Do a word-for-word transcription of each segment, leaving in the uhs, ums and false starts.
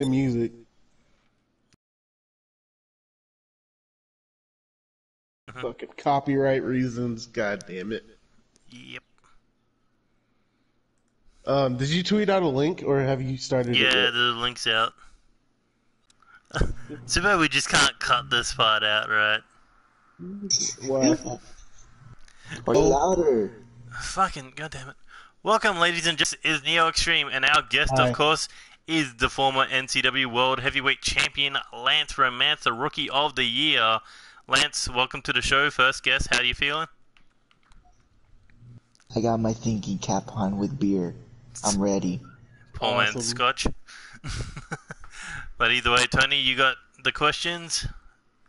music. Uh-huh. Fucking copyright reasons. God damn it. Yep. Um, did you tweet out a link, or have you started? Yeah, the link's out. Too bad we just can't cut this part out, right? Wow. Louder. Fucking goddamn it! Welcome, ladies and gents. Is Neo Extreme, and our guest, Hi. of course, is the former N C W World Heavyweight Champion Lance Romance, the Rookie of the Year. Lance, welcome to the show. First guest, how are you feeling? I got my thinking cap on with beer. I'm ready. Poor awesome. man's scotch. But either way, Tony, you got the questions.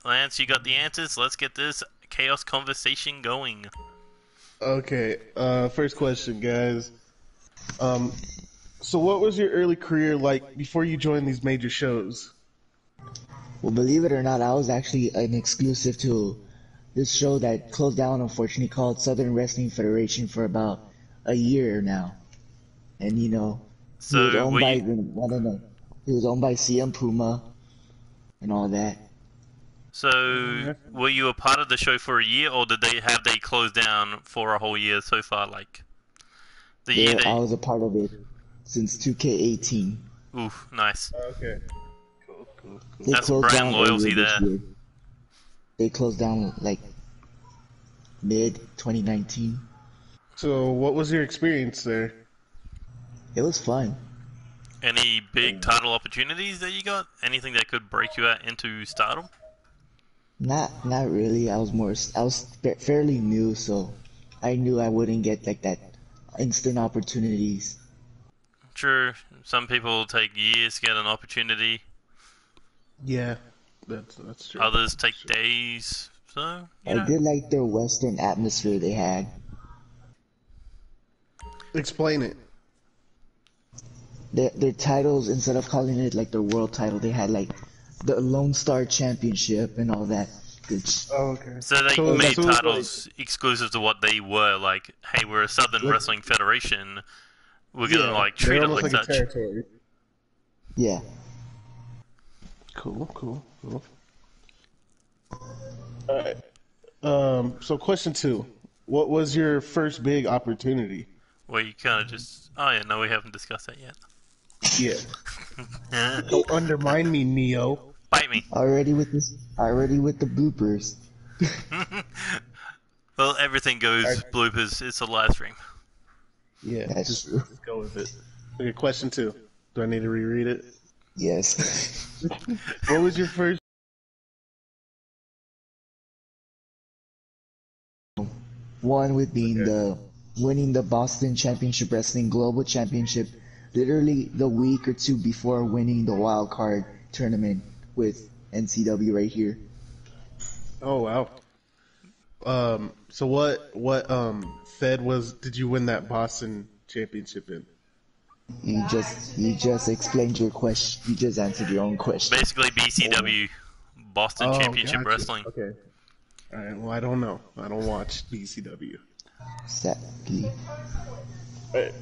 Lance, you got the answers. Let's get this chaos conversation going. Okay, uh, first question, guys. Um, so what was your early career like before you joined these major shows? Well, believe it or not, I was actually an exclusive to this show that closed down, unfortunately, called Southern Wrestling Federation for about a year now. And, you know, so it was owned by, you... I don't know, it was owned by C M Puma and all that. So, were you a part of the show for a year, or did they have they closed down for a whole year so far? Like, the yeah, year they... I was a part of it since two K eighteen. Oof, nice. Okay, cool, cool, cool. They That's closed brand down loyalty there. Year. They closed down like mid twenty nineteen. So, what was your experience there? It was fun. Any big title opportunities that you got? Anything that could break you out into stardom? Not, not really. I was more, I was fairly new, so I knew I wouldn't get like that instant opportunities. True. Some people take years to get an opportunity. Yeah, that's that's true. Others take true. days. So you know. I did like their Western atmosphere they had. Explain it. Their their titles, instead of calling it like their world title, they had like the Lone Star Championship and all that. It's... Oh, okay. So they so, made so titles like... exclusive to what they were. Like, hey, we're a Southern yeah. Wrestling Federation. We're gonna yeah, like treat it like, like such. Territory. Yeah. Cool, cool, cool. All right. Um. So, question two: what was your first big opportunity? Well, you kind of just. Oh yeah, no, we haven't discussed that yet. Yeah. Don't undermine me, Neo. Bite me. Already with this. Already with the bloopers. Well, everything goes right. bloopers. It's a live stream. Yeah, that's just, true. Just go with it. Okay, question two. Do I need to reread it? Yes. What was your first? One with being okay. the winning the Boston Championship Wrestling Global Championship. Literally the week or two before winning the Wildcard Tournament with N C W right here. Oh wow! Um, so what what um Fed was did you win that Boston Championship in? You just you just explained your question. You just answered your own question. Basically, B C W, oh. Boston oh, Championship gotcha. Wrestling. Okay. All right. Well, I don't know. I don't watch B C W. Exactly. All right.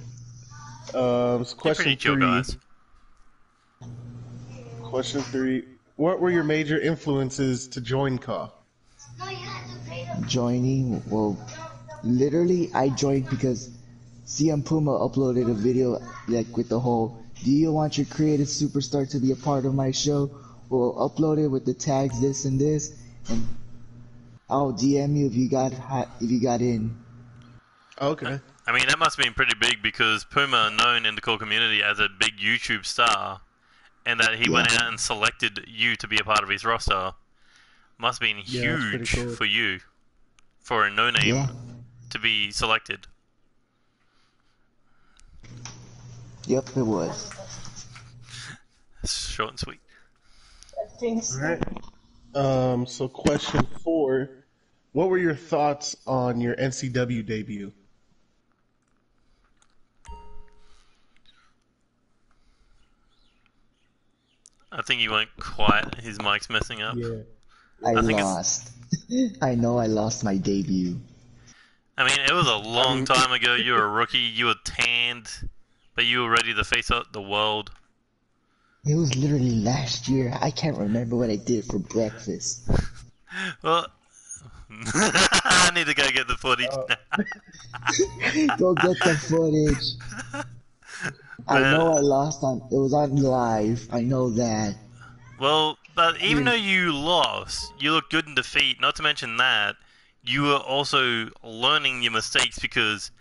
Um, so question three. Guys. Question three. What were your major influences to join C A W? Joining, well, literally, I joined because C M Puma uploaded a video like with the whole, do you want your creative superstar to be a part of my show? Well, upload it with the tags this and this, and I'll D M you if you got if you got in. Okay. I mean, that must have been pretty big because Puma, known in the core community as a big YouTube star, and that he yeah. went out and selected you to be a part of his roster, must have been yeah, huge cool. for you, for a no-name yeah. to be selected. Yep, it was. Short and sweet. I think so. All right. Um, so question four, what were your thoughts on your N C W debut? I think he went quiet. His mic's messing up. Yeah. I, I think lost. It's... I know I lost my debut. I mean, it was a long I mean... time ago. You were a rookie. You were tanned. But you were ready to face up the world. It was literally last year. I can't remember what I did for breakfast. Well, I need to go get the footage. Oh. Go get the footage. I know I lost on... It was on live. I know that. Well, but even though you lost, you looked good in defeat. Not to mention that, you were also learning your mistakes because,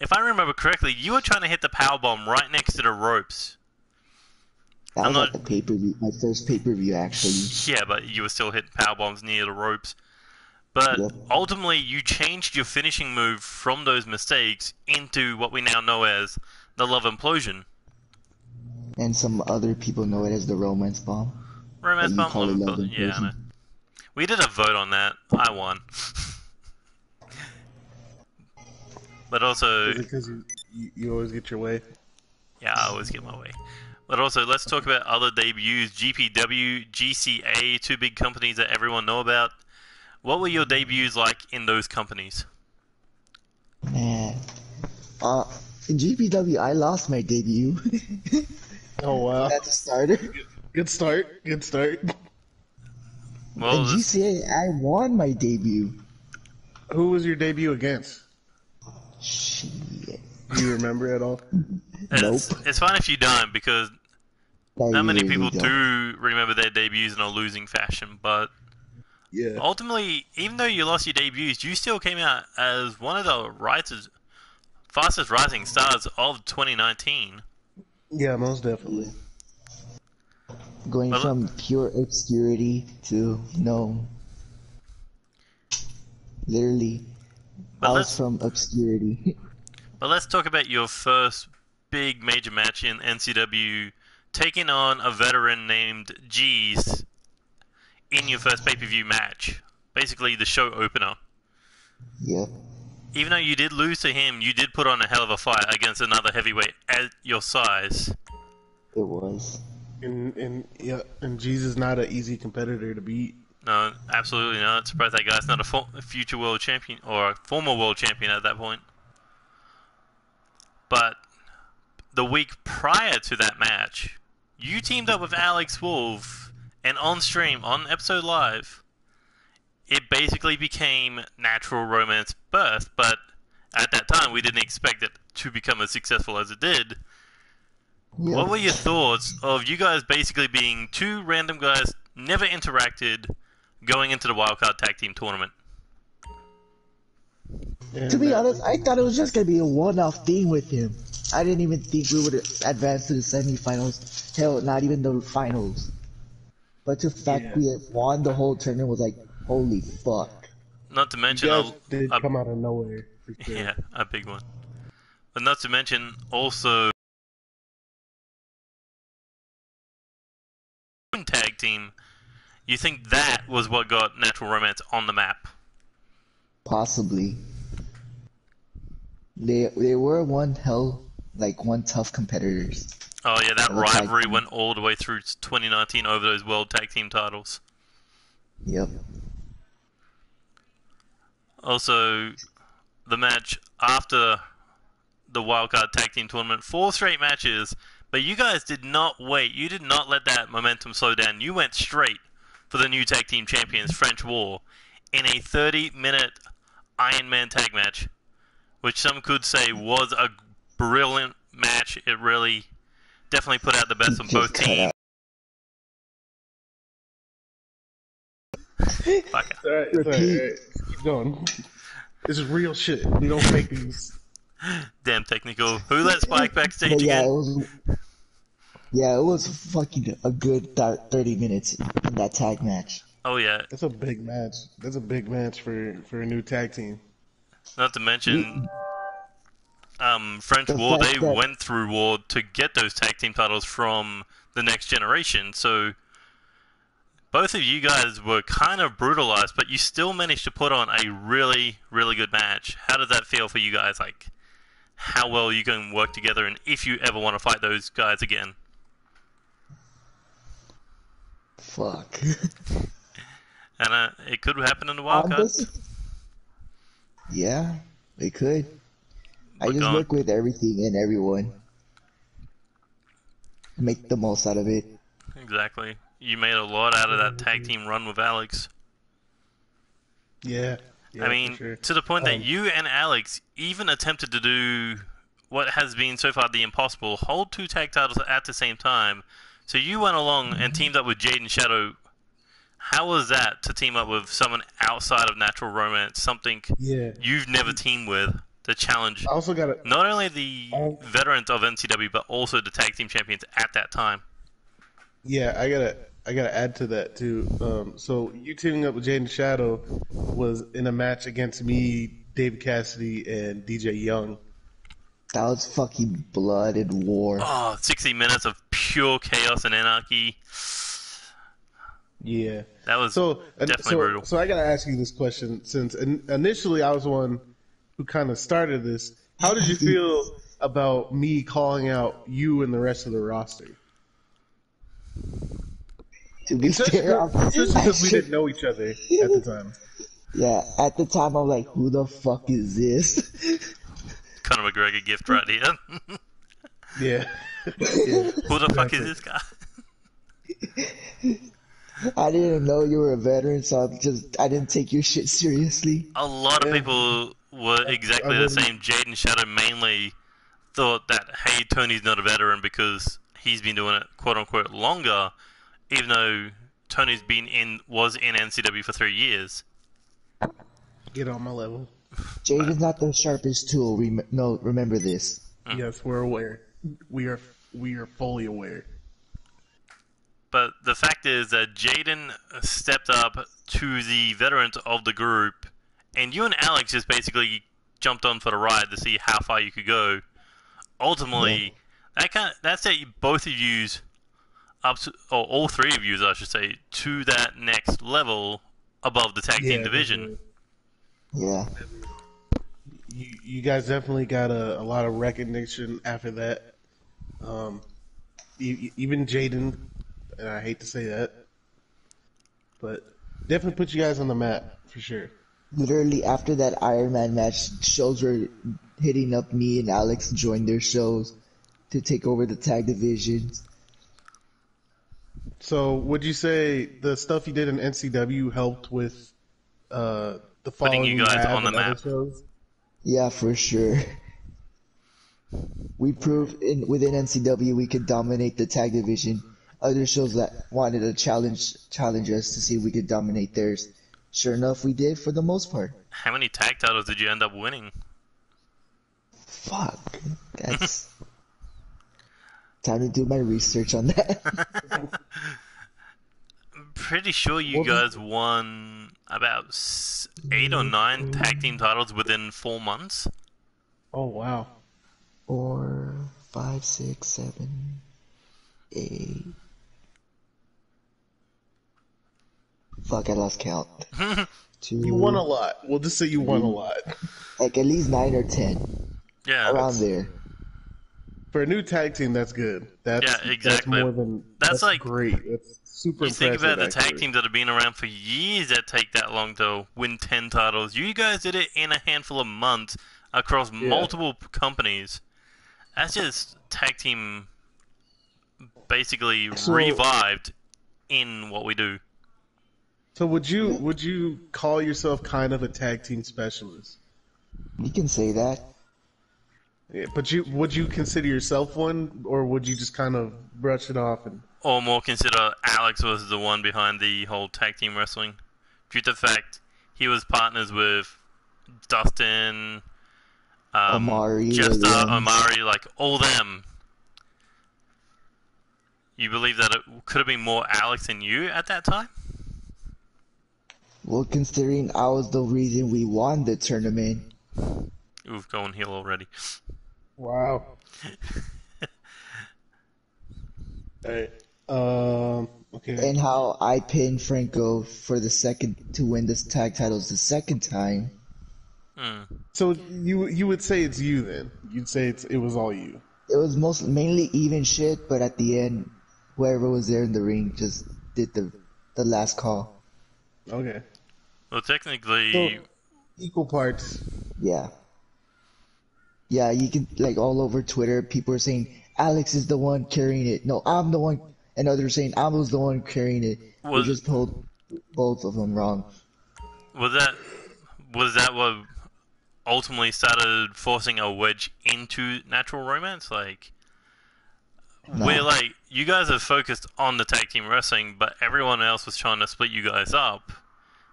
if I remember correctly, you were trying to hit the powerbomb right next to the ropes. That was not... like the pay-per-view, my first pay-per-view, actually. Yeah, but you were still hitting powerbombs near the ropes. But yep. Ultimately, you changed your finishing move from those mistakes into what we now know as the Love Implosion. And some other people know it as the Romance Bomb. Romance Bomb, Love Implosion, yeah, I know. We did a vote on that. I won. But also... Is it because you, you, you always get your way? Yeah, I always get my way. But also, let's talk about other debuts. G P W, G C A, two big companies that everyone know about. What were your debuts like in those companies? Man. Uh... In G P W, I lost my debut. Oh, wow. That's a starter. Good start. Good start. Well, in this... G C A, I won my debut. Who was your debut against? Shit. Do you remember at all? Nope. It's, it's fine if you don't, because I not many really people don't. do remember their debuts in a losing fashion, but yeah. Ultimately, even though you lost your debuts, you still came out as one of the writers... Fastest rising stars of twenty nineteen. Yeah, most definitely. Going well, from pure obscurity to no. Literally, well, out from obscurity. But let's talk about your first big major match in N C W, taking on a veteran named G's in your first pay-per-view match. Basically, the show opener. Yep. Even though you did lose to him, you did put on a hell of a fight against another heavyweight at your size. It was. And and yeah, and G's is not an easy competitor to beat. No, absolutely not. Surprised that guy's not a, for a future world champion or a former world champion at that point. But the week prior to that match, you teamed up with Alex Wolf, and on stream, on episode live, it basically became Natural Romance birth, but at that time we didn't expect it to become as successful as it did. Yeah. What were your thoughts of you guys basically being two random guys, never interacted, going into the Wildcard Tag Team Tournament? And to be honest, I thought it was just going to be a one-off thing with him. I didn't even think we would advance to the semifinals. Hell, not even the finals. But the fact yeah. we had won the whole tournament was like, holy fuck. Not to mention... You guys did come out of nowhere. Sure. Yeah, a big one. But not to mention, also... Tag team. You think that was what got Natural Romance on the map? Possibly. They, they were one hell... Like, one tough competitors. Oh yeah, that rivalry went all the way through twenty nineteen over those World Tag Team titles. Yep. Also, the match after the Wildcard Tag Team Tournament, four straight matches, but you guys did not wait. You did not let that momentum slow down. You went straight for the new Tag Team Champions, French War, in a thirty-minute Iron Man tag match, which some could say was a brilliant match. It really definitely put out the best on both teams. Fuck it. Alright, alright, alright. Keep going. This is real shit. You don't make these. Damn technical. Who let Spike backstage yeah, again? It was, yeah, it was fucking a good thirty minutes in that tag match. Oh, yeah. That's a big match. That's a big match for, for a new tag team. Not to mention, um, French the War, they that... went through war to get those tag team titles from the Next Generation, so... Both of you guys were kind of brutalized, but you still managed to put on a really, really good match. How does that feel for you guys? Like, how well you can work together, and if you ever want to fight those guys again? Fuck. And uh, it could happen in the Wildcard. Just... Yeah, it could. We're I just going. work with everything and everyone. Make the most out of it. Exactly. You made a lot out of that tag team run with Alex. Yeah. yeah I mean, sure. to the point that um, you and Alex even attempted to do what has been so far the impossible, hold two tag titles at the same time. So you went along and teamed up with Jaden Shadow. How was that to team up with someone outside of Natural Romance, something yeah. you've never teamed with, to challenge I also gotta, not only the um, veterans of N C W, but also the tag team champions at that time? Yeah, I gotta I gotta add to that too. Um, so you teaming up with Jaden Shadow was in a match against me, David Cassidy, and D J Young. That was fucking blood and war. Oh, sixty minutes of pure chaos and anarchy. Yeah, that was so definitely so, brutal. So I gotta ask you this question, since in, initially I was the one who kind of started this. How did you feel about me calling out you and the rest of the roster? To be fair, because we didn't know each other at the time. Yeah, at the time I'm like, who the fuck is this? Conor McGregor gift right here. yeah. yeah. Who the fuck is this guy? I didn't know you were a veteran, so I just I didn't take your shit seriously. A lot yeah. of people were exactly the same. Jaden Shadow mainly thought that, hey, Tony's not a veteran because he's been doing it quote unquote longer, even though Tony's been in was in N C W for three years. Get on my level. Jaden's not the sharpest tool. Rem- no, remember this. Mm. Yes, we're aware. We are we are fully aware. But the fact is that Jaden stepped up to the veterans of the group, and you and Alex just basically jumped on for the ride to see how far you could go. Ultimately, yeah. that kind of, that set both of yous up, to, or all three of yous, I should say, to that next level above the tag yeah, team division. Yeah. You you guys definitely got a, a lot of recognition after that. Um, even Jaden. And I hate to say that, but definitely put you guys on the map for sure. Literally after that Iron Man match, shows were hitting up me and Alex to join their shows to take over the tag division. So would you say the stuff you did in N C W helped with uh, the following you guys on the map? Shows? Yeah, for sure. We proved in within N C W we could dominate the tag division. Other shows that wanted to challenge challenge us to see if we could dominate theirs. Sure enough, we did for the most part. How many tag titles did you end up winning? Fuck. That's... Time to do my research on that. I'm pretty sure you what guys we... won about eight or nine tag team titles within four months. Oh, wow. Or five, six, seven, eight... Fuck, I lost count. Two, you won a lot. We'll just say you three, won a lot. Like at least nine or ten. Yeah. Around there. For a new tag team, that's good. That's, yeah, exactly. That's more than... That's, that's like, great. That's super impressive. You think about actually. The tag teams that have been around for years that take that long to win ten titles. You guys did it in a handful of months across yeah. multiple companies. That's just tag team basically so, revived in what we do. So would you would you call yourself kind of a tag team specialist? You can say that. Yeah, but you would you consider yourself one, or would you just kind of brush it off and? Or more consider Alex was the one behind the whole tag team wrestling, due to the fact he was partners with Dustin, um, Omari, Jester, Omari, like all them. You believe that it could have been more Alex than you at that time? Well, considering I was the reason we won the tournament. Oof, going heel already. Wow. Hey, um, okay. And how I pinned Franco for the second to win this tag titles the second time. Mm. So you you would say it's you then? You'd say it's it was all you. It was most mainly even shit, but at the end, whoever was there in the ring just did the the last call. Okay. Well, technically, so, equal parts. Yeah. Yeah, you can like all over Twitter, people are saying Alex is the one carrying it. No, I'm the one. and others saying I was the one carrying it. Was, we just told both of them wrong. Was that was that what ultimately started forcing a wedge into Natural Romance? Like, no. We're like, you guys are focused on the tag team wrestling, but everyone else was trying to split you guys up,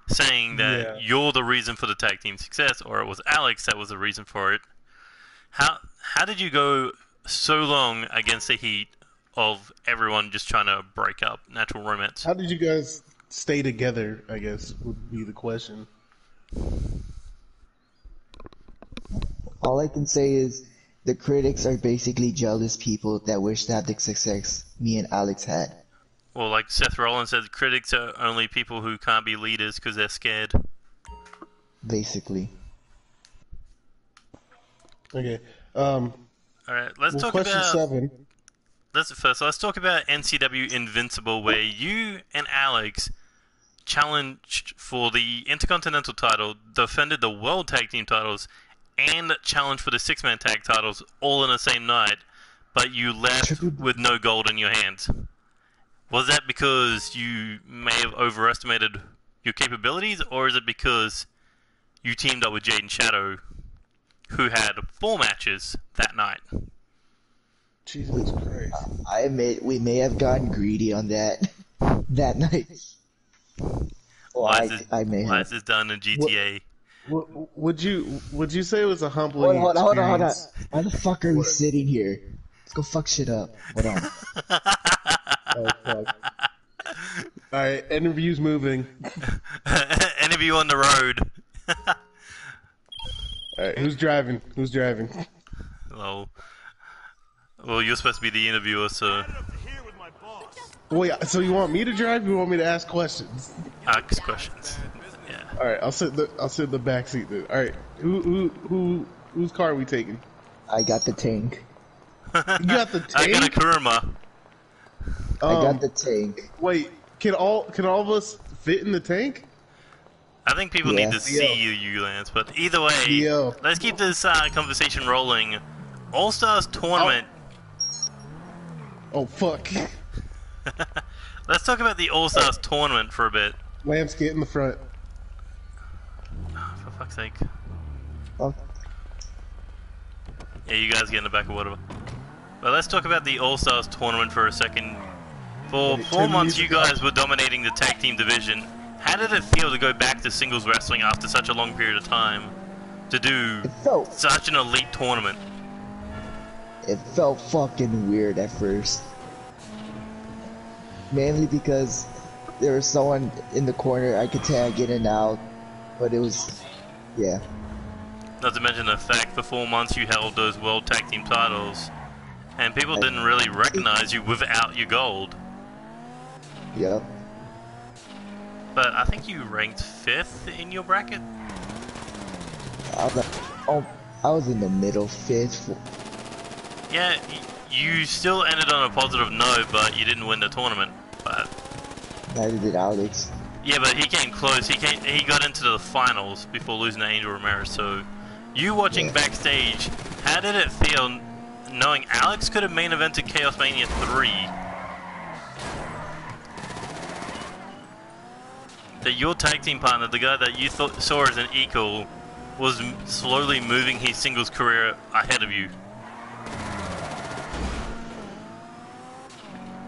saying that yeah. you're the reason for the tag team success, or it was Alex that was the reason for it. How how did you go so long against the heat of everyone just trying to break up Natural Romance? How did you guys stay together, I guess, would be the question. All I can say is the critics are basically jealous people that wish to have the success me and Alex had. Well, like Seth Rollins said, critics are only people who can't be leaders because they're scared. Basically. Okay. Um, All right. Let's well, talk question about seven. That's the first. Let's talk about N C W Invincible, where you and Alex challenged for the Intercontinental title, defended the World Tag Team titles, and challenged for the Six-Man Tag titles all in the same night, but you left with no gold in your hands. Was that because you may have overestimated your capabilities, or is it because you teamed up with Jaden Shadow, who had four matches that night? Jesus Christ! I admit we may have gotten greedy on that that night. Well, I, is, I may have. Why is this done in G T A? What, what, would you Would you say it was a humbling experience? Hold on, hold on, hold on. Why the fuck are we sitting here? Let's go fuck shit up. Hold on. Oh, fuck. All right, interview's moving. Interview on the road. All right, who's driving? Who's driving? Hello. Well, you're supposed to be the interviewer, so... Wait, so you want me to drive? Or you want me to ask questions? Ask questions. Yeah. All right, I'll sit the I'll sit the back seat then. All right, who who who whose car are we taking? I got the tank. You got the tank. I got a Kuruma. Um, I got the tank. Wait, can all can all of us fit in the tank? I think people yeah. need to see Yo. you, Lance. But either way, Yo. let's keep this uh, conversation rolling. All-Stars Tournament. Oh, oh fuck. Let's talk about the All-Stars Tournament for a bit. Lance, get in the front. Oh, for fuck's sake. Oh. Yeah, you guys get in the back or whatever. But let's talk about the All-Stars Tournament for a second. For Wait, four months, you guys were dominating the tag team division. How did it feel to go back to singles wrestling after such a long period of time? To do so, such an elite tournament? It felt fucking weird at first. Mainly because there was someone in the corner I could tag in and out. But it was... yeah. Not to mention the fact for four months you held those World Tag Team titles. And people didn't really recognize you without your gold. Yeah. But I think you ranked fifth in your bracket? I was, like, oh, I was in the middle, fifth. Yeah, you still ended on a positive note, but you didn't win the tournament. But neither did Alex. Yeah, but he came close. He came, he got into the finals before losing to Angel Ramirez. So, you watching yeah. backstage, how did it feel? Knowing Alex could have main evented Chaos Mania three, that your tag team partner, the guy that you thought saw as an equal, was m slowly moving his singles career ahead of you.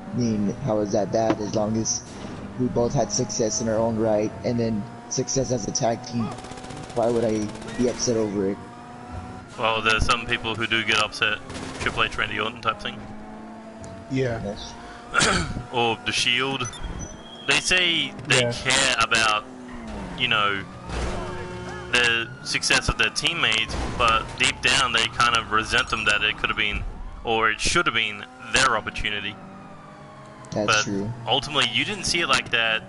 I mean, how is that bad? As long as we both had success in our own right, and then success as a tag team, why would I be upset over it? Well, there's some people who do get upset. Triple H, Randy Orton type thing. Yeah. Or The Shield. They say they yeah. care about, you know, the success of their teammates, but deep down they kind of resent them that it could have been, or it should have been, their opportunity. That's but true. Ultimately, you didn't see it like that,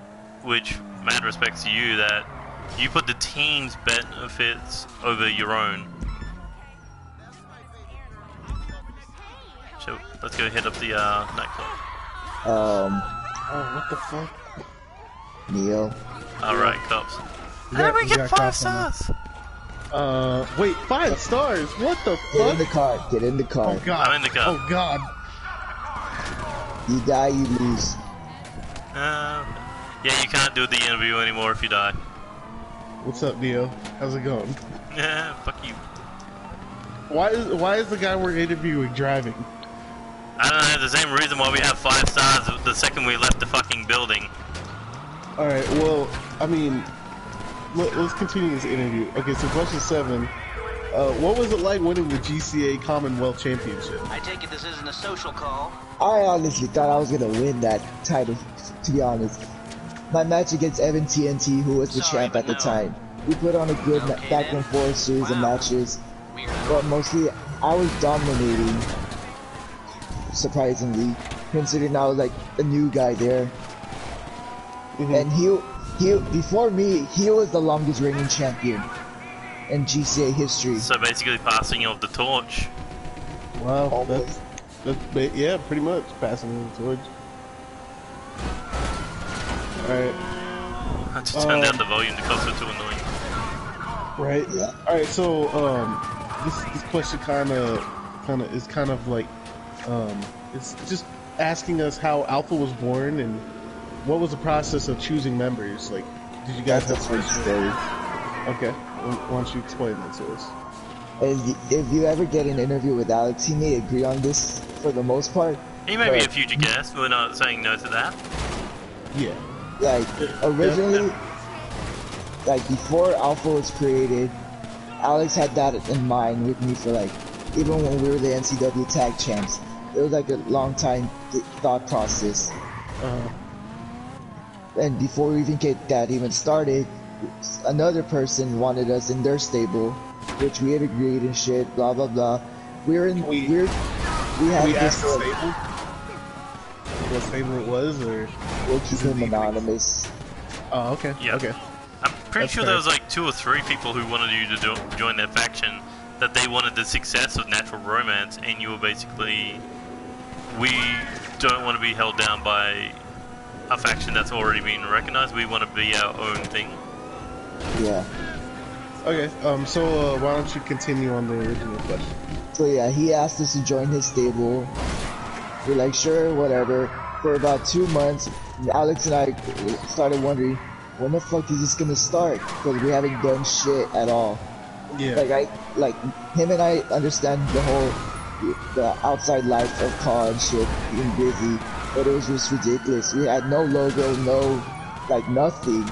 which, mad respects to you, that you put the team's benefits over your own. So let's go hit up the uh, nightclub. Um. Oh, what the fuck? Neo. Alright, cops. How did we get five stars? Uh, wait, five stars? What the fuck? Get in the car, get in the car. Oh god. I'm in the car. Oh god. You die, you lose. Uh, yeah, you can't do the interview anymore if you die. What's up, Neo? How's it going? Yeah, fuck you. Why is why is the guy we're interviewing driving? I don't know. The same reason why we have five stars the second we left the fucking building. All right. Well, I mean, let, let's continue this interview. Okay, so question seven. Uh, what was it like winning the G C A Commonwealth Championship? I take it this isn't a social call. I honestly thought I was gonna win that title, to be honest. My match against Evan T N T, who was the Sorry, champ at no. the time. We put on a good okay, back then. and forth series wow. of matches, Weird. but mostly I was dominating, surprisingly, considering I was like a new guy there. Mm-hmm. And he, he, before me, he was the longest reigning champion in G C A history. So basically passing off the torch. Wow, that's, that's, yeah, pretty much passing the torch. Alright. I just um, turned down the volume because it's too annoying. Right, yeah. Alright, so, um, this, this question kinda, kinda, is kind of like, um, it's just asking us how Alpha was born and what was the process of choosing members, like, did you guys that's have first days? Okay. Why don't you explain that to us? If you ever get an interview with Alex, he may agree on this for the most part. He may but... be a future guest. We're not saying no to that. Yeah. Like originally, yeah. like before Alpha was created, Alex had that in mind with me for like even when we were the N C W Tag Champs. It was like a long time th thought process. Uh-huh. And before we even get that even started, another person wanted us in their stable, which we had agreed and shit, blah blah blah. We're in we, we're, we had we this stable. What stable it was, or we'll keep him anonymous. Oh, okay. Yeah. Okay. I'm pretty That's sure fair. there was like two or three people who wanted you to do, join their faction, that they wanted the success of Natural Romance, and you were basically, we don't want to be held down by a faction that's already been recognized. We want to be our own thing. Yeah. Okay, um, so uh, why don't you continue on the original question? So yeah, he asked us to join his stable. We're like, sure, whatever. For about two months, Alex and I started wondering, when the fuck is this gonna start? Because we haven't done shit at all. Yeah. Like, I, like him and I understand the whole, the outside life of car and shit, being busy, but it was just ridiculous. We had no logo, no, like, nothing.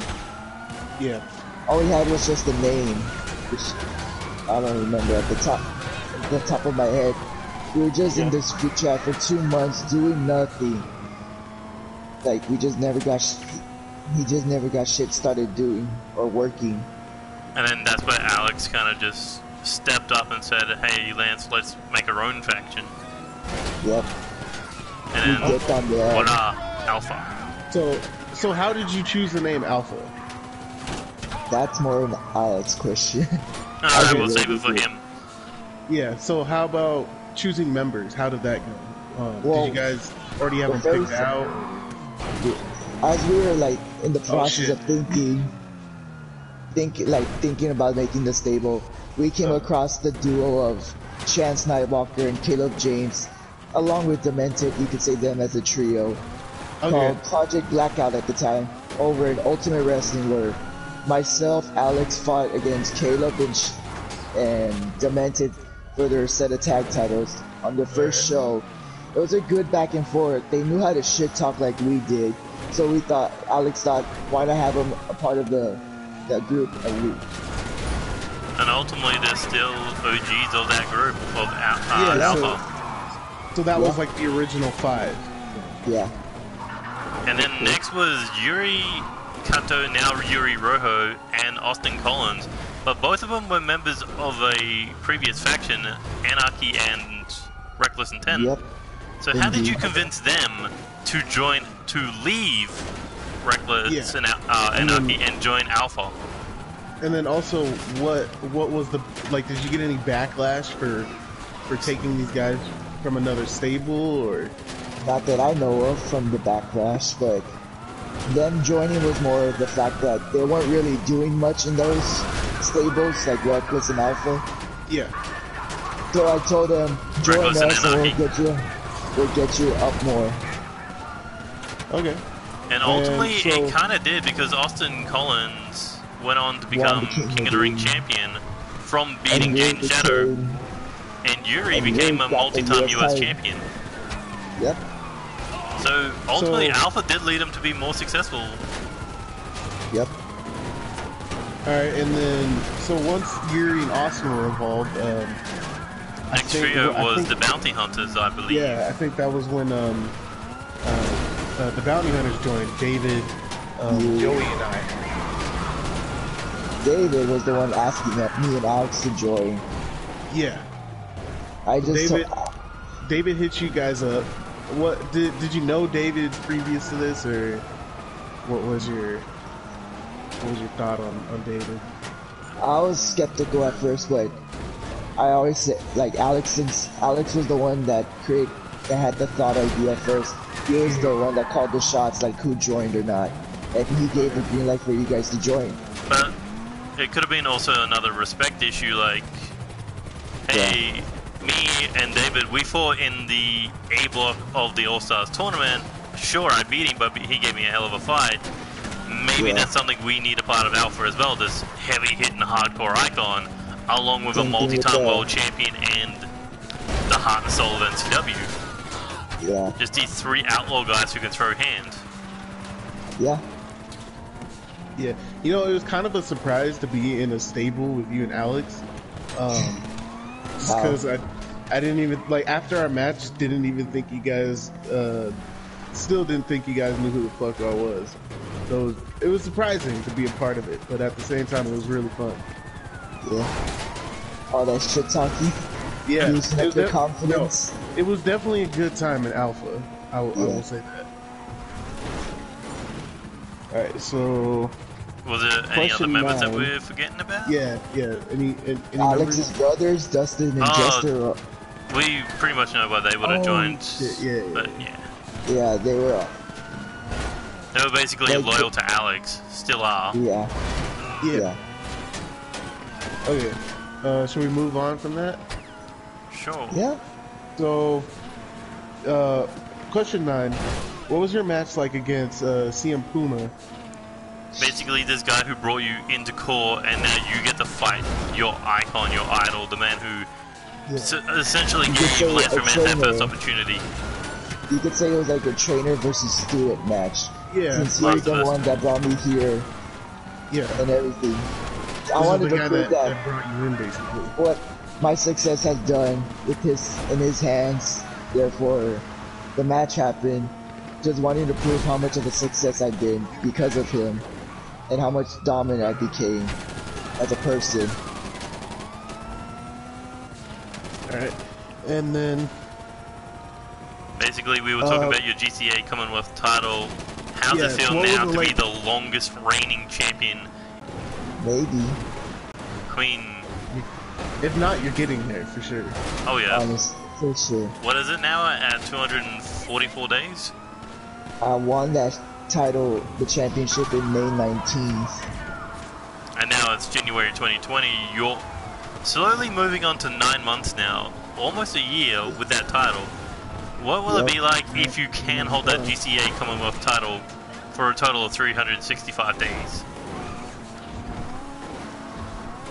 Yeah. All we had was just the name, which I don't remember at the top, at the top of my head. We were just yeah. in this group chat for two months doing nothing. Like we just never got, sh he just never got shit started doing or working. And then that's where Alex kind of just stepped up and said, "Hey Lance, let's make our own faction." Yep. And then what on uh, Alpha? So, so how did you choose the name Alpha? That's more of an Alex question. Alright, we'll save it for him. Yeah, so how about choosing members? How did that go? Um, well, did you guys already have them picked out? As we were like in the process oh, of thinking, think, like thinking about making the stable, we came oh. across the duo of Chance Nightwalker and Caleb James, along with Demented, you could say them as a trio, okay. called Project Blackout at the time, over in Ultimate Wrestling World. Myself, Alex fought against Caleb and, and Demented for their set of tag titles on the first show. It was a good back and forth. They knew how to shit talk like we did, so we thought Alex thought why not have them a part of the that group and we. And ultimately, they're still O Gs of that group of uh, yeah, Alpha. So, so that yeah. was like the original five. Yeah. And then yeah. next was Yuri. Kanto, now Yuri Rojo, and Austin Collins, but both of them were members of a previous faction, Anarchy and Reckless Intent. Yep. So Indeed. how did you convince them to join, to leave Reckless yeah. and uh, Anarchy and, then, and join Alpha? And then also, what what was the, like, did you get any backlash for for taking these guys from another stable, or? Not that I know of from the backlash, but them joining was more of the fact that they weren't really doing much in those stables, like Reckless and Alpha. Yeah. So I told them, join us and we'll get you, we'll get you up more. Okay. And ultimately, and so, it kind of did, because Austin Collins went on to become King, King of the Ring champion from beating Jaden Shadow, and Yuri and became a multi-time U S champion. Yep. So ultimately, so, Alpha did lead him to be more successful. Yep. Alright, and then, so once Yuri and Austin were involved, um, next think, trio well, was think, the Bounty Hunters, I believe. Yeah, I think that was when um, uh, uh, the Bounty Hunters joined, David, um, yeah. Joey, and I. David was the one asking that me and Alex to join. Yeah. I just David, David hit you guys up. What did did you know David previous to this, or what was your? What was your thought on, on David? I was skeptical at first, but I always say, like, Alex, since Alex was the one that create, that had the thought idea first, he was the one that called the shots, like who joined or not, and he gave the green light for you guys to join. But it could have been also another respect issue, like, hey, yeah. me and David, we fought in the A block of the All-Stars Tournament. Sure, I beat him, but he gave me a hell of a fight. Maybe yeah. that's something we need a part of Alpha as well, this heavy-hitting hardcore icon, along with Same a multi-time world champion and the heart and soul of N C W. Yeah. Just these three outlaw guys who can throw hand. Yeah. Yeah. You know, it was kind of a surprise to be in a stable with you and Alex. Um, just because wow. I, I didn't even, like, after our match, didn't even think you guys, uh, still didn't think you guys knew who the fuck I was. So it was, it was surprising to be a part of it, but at the same time, it was really fun. Yeah. All that shit talking. Yeah. It was, it, was confidence. No, it was definitely a good time in Alpha. I, yeah. I will say that. All right. So. Was there any other members nine. that we're forgetting about? Yeah. Yeah. Any. any, any Alex's members? brothers, Dustin and oh, Jester. We pretty much know why they would have oh, joined. Shit. Yeah. But yeah. Yeah, they were. Uh, They were basically like, loyal to Alex, still are. Yeah. Yeah. yeah. Okay. Uh, should we move on from that? Sure. Yeah. So, uh, question nine. What was your match like against uh, C M Puma? Basically, this guy who brought you into core, and now you get to fight your icon, your idol, the man who yeah. essentially you gave you Lance Romance that first opportunity. You could say it was like a trainer versus student match. Yeah, since you're the one that brought me here. Yeah, and everything. This I wanted to prove that, that brought you in, basically. What my success has done with his in his hands. Therefore, the match happened. Just wanting to prove how much of a success I've been because of him, and how much dominant I became as a person. All right, and then. Basically, we were talking uh, about your G C A Commonwealth title. How's yeah, it feel now to late... be the longest reigning champion? Maybe. Queen. If not, you're getting there, for sure. Oh, yeah. Honest, for sure. What is it now at two hundred forty-four days? I won that title, the championship, in May nineteenth. And now it's January twenty twenty. You're slowly moving on to nine months now. Almost a year with that title. What will yep. it be like if you can hold that G C A Commonwealth title for a total of three hundred sixty-five days?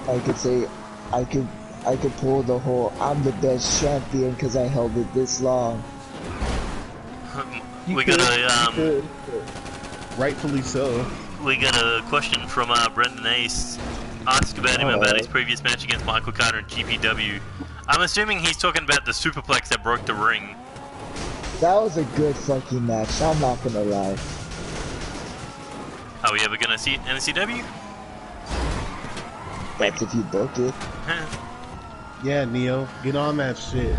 I could say, I could, I could pull the whole. I'm the best champion because I held it this long. You we could, got a, um, rightfully so. We got a question from uh, Brendan Ace. Ask about him All about right. his previous match against Michael Carter in G P W. I'm assuming he's talking about the superplex that broke the ring. That was a good fucking match, I'm not gonna lie. Are we ever gonna see it in N C W? That's if you book it. Yeah, Neo, get on that shit.